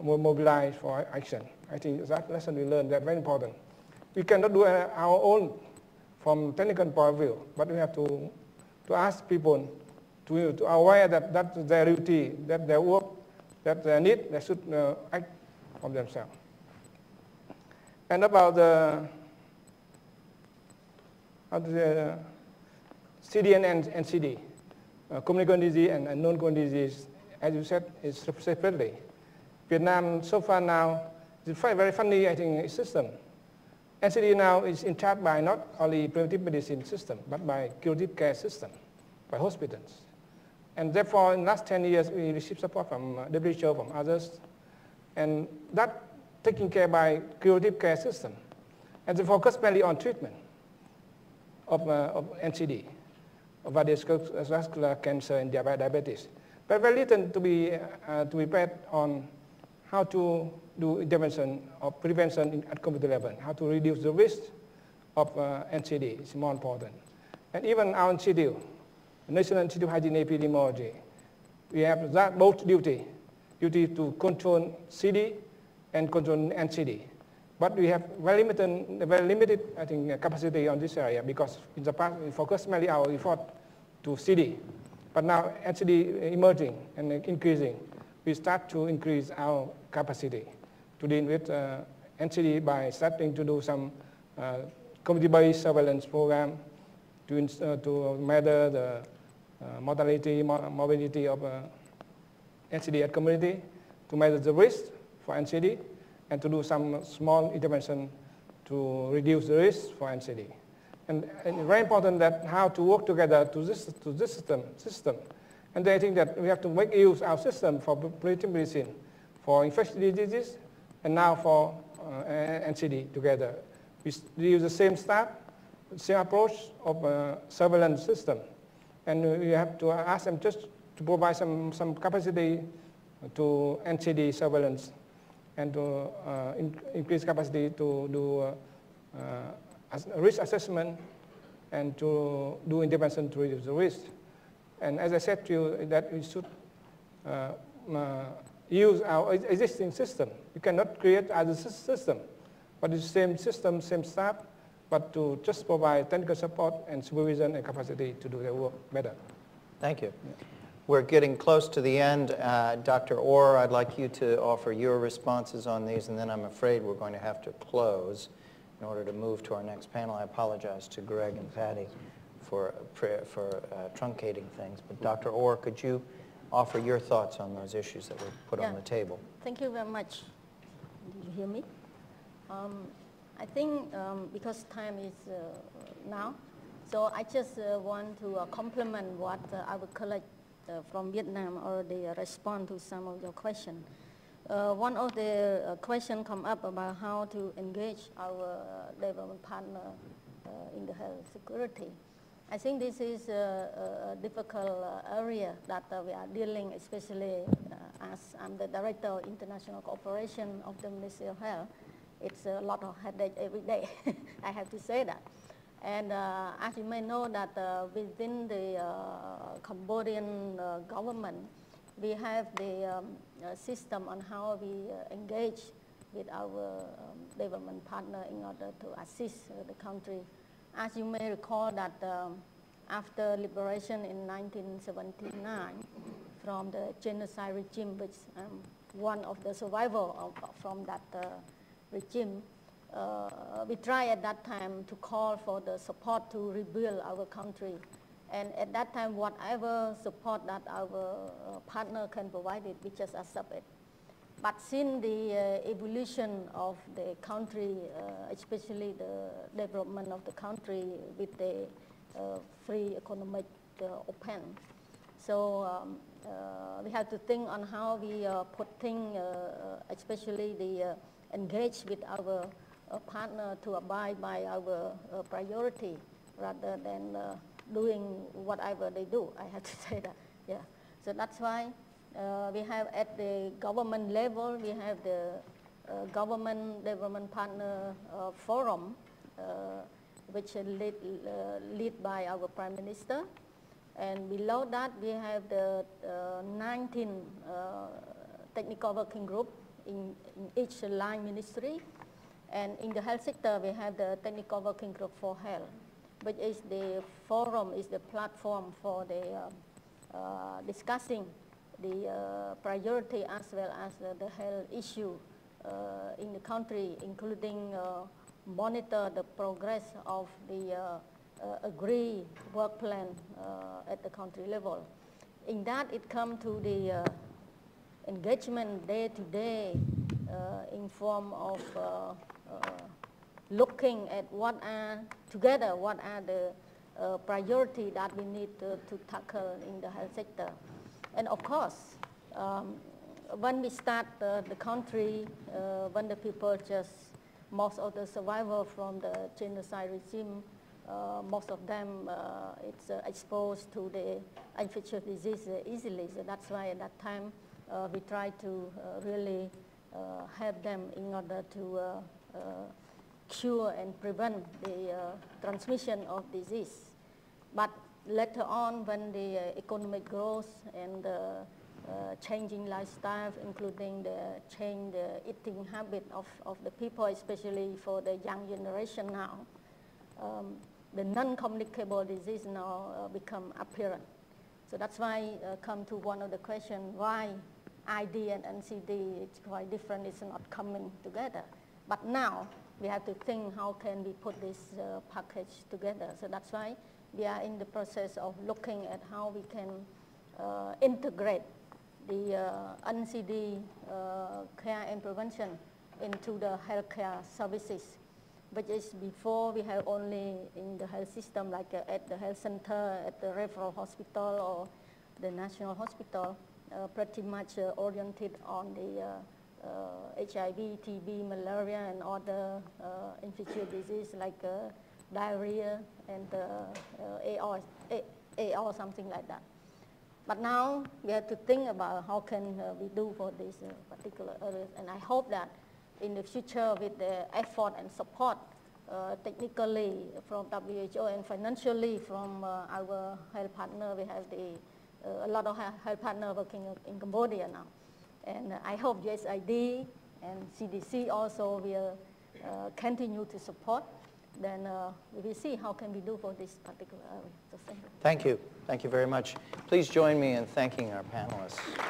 mobilized for action. I think that lesson we learned, that's very important. We cannot do our own from technical point of view, but we have to ask people to are aware that that's their duty, that their work, that their need, they should act on themselves. And about the CDN and CD, communicable disease and non-communicable disease, as you said, is separately. Vietnam so far now is a very funny, I think, system. NCD now is in charge by not only preventive medicine system, but by curative care system, by hospitals. And therefore, in the last 10 years, we received support from WHO, from others, and that taking care by curative care system. And they focus mainly on treatment of NCD, of vascular cancer and diabetes. But very little to be paid on how to do intervention or prevention at community level, how to reduce the risk of NCD is more important. And even our institute, National Institute of Hygiene Epidemiology, we have that both duty to control CD and control NCD. But we have very limited, I think, capacity on this area because in the past we focused mainly our effort to CD. But now NCD emerging and increasing, we start to increase our capacity to deal with NCD by starting to do some community-based surveillance program to measure the mortality, morbidity of NCD at community, to measure the risk for NCD, and to do some small intervention to reduce the risk for NCD. And it's very important that how to work together to this system. And I think that we have to make use our system for preventive medicine, for infectious diseases, and now for NCD together. We use the same approach of surveillance system. And we have to ask them just to provide some capacity to NCD surveillance and to increase capacity to do risk assessment and to do intervention to reduce the risk. And as I said to you, that we should use our existing system. You cannot create other system, but it's the same system, same staff, but to just provide technical support and supervision and capacity to do their work better. Thank you. Yeah. We're getting close to the end. Dr. Orr, I'd like you to offer your responses on these, and then I'm afraid we're going to have to close in order to move to our next panel. I apologize to Greg and Patty for truncating things. But Dr. Orr, could you offer your thoughts on those issues that were put on the table? Thank you very much. Did you hear me? I think because time is now, so I just want to compliment what our colleague from Vietnam already respond to some of your questions. One of the questions come up about how to engage our development partner in the health security. I think this is a difficult area that we are dealing, especially as I'm the director of international cooperation of the Ministry of Health. It's a lot of headache every day, I have to say that. And as you may know that within the Cambodian government, we have the system on how we engage with our development partner in order to assist the country. As you may recall that after liberation in 1979 from the genocide regime, which one of the survivors from that regime, we tried at that time to call for the support to rebuild our country. And at that time, whatever support that our partner can provide it, we just accept it. But since the evolution of the country, especially the development of the country with the free economic open, so we have to think on how we put things, especially the engage with our partner to abide by our priority rather than doing whatever they do. I have to say that, yeah. So that's why we have at the government level, we have the government development partner forum, which is led by our Prime Minister. And below that, we have the 19 technical working group in each line ministry. And in the health sector, we have the technical working group for health, which is the forum, is the platform for the discussing the priority as well as the health issue in the country, including monitor the progress of the agreed work plan at the country level. In that, it comes to the engagement day-to-day in form of looking at what are, together, what are the priority that we need to tackle in the health sector. And of course, when we start the country, when the people just, most of the survivors from the genocide regime, most of them it's exposed to the infectious disease easily. So that's why at that time we try to really help them in order to cure and prevent the transmission of disease. But later on, when the economic growth and changing lifestyle, including the change eating habit of the people, especially for the young generation now, the non-communicable disease now become apparent. So that's why come to one of the questions, why ID and NCD, it's quite different, it's not coming together. But now we have to think how can we put this package together. So that's why we are in the process of looking at how we can integrate the NCD care and prevention into the healthcare services, which is before we have only in the health system, like at the health center, at the referral hospital or the national hospital, pretty much oriented on the HIV, TB, malaria, and other infectious disease like diarrhea and AR, something like that. But now we have to think about how can we do for these particular areas, and I hope that in the future with the effort and support technically from WHO and financially from our health partner, we have the, a lot of health partner working in Cambodia now. And I hope USAID and CDC also will continue to support. Then we will see how can we do for this particular area. So thank you. Thank you. Thank you very much. Please join me in thanking our panelists.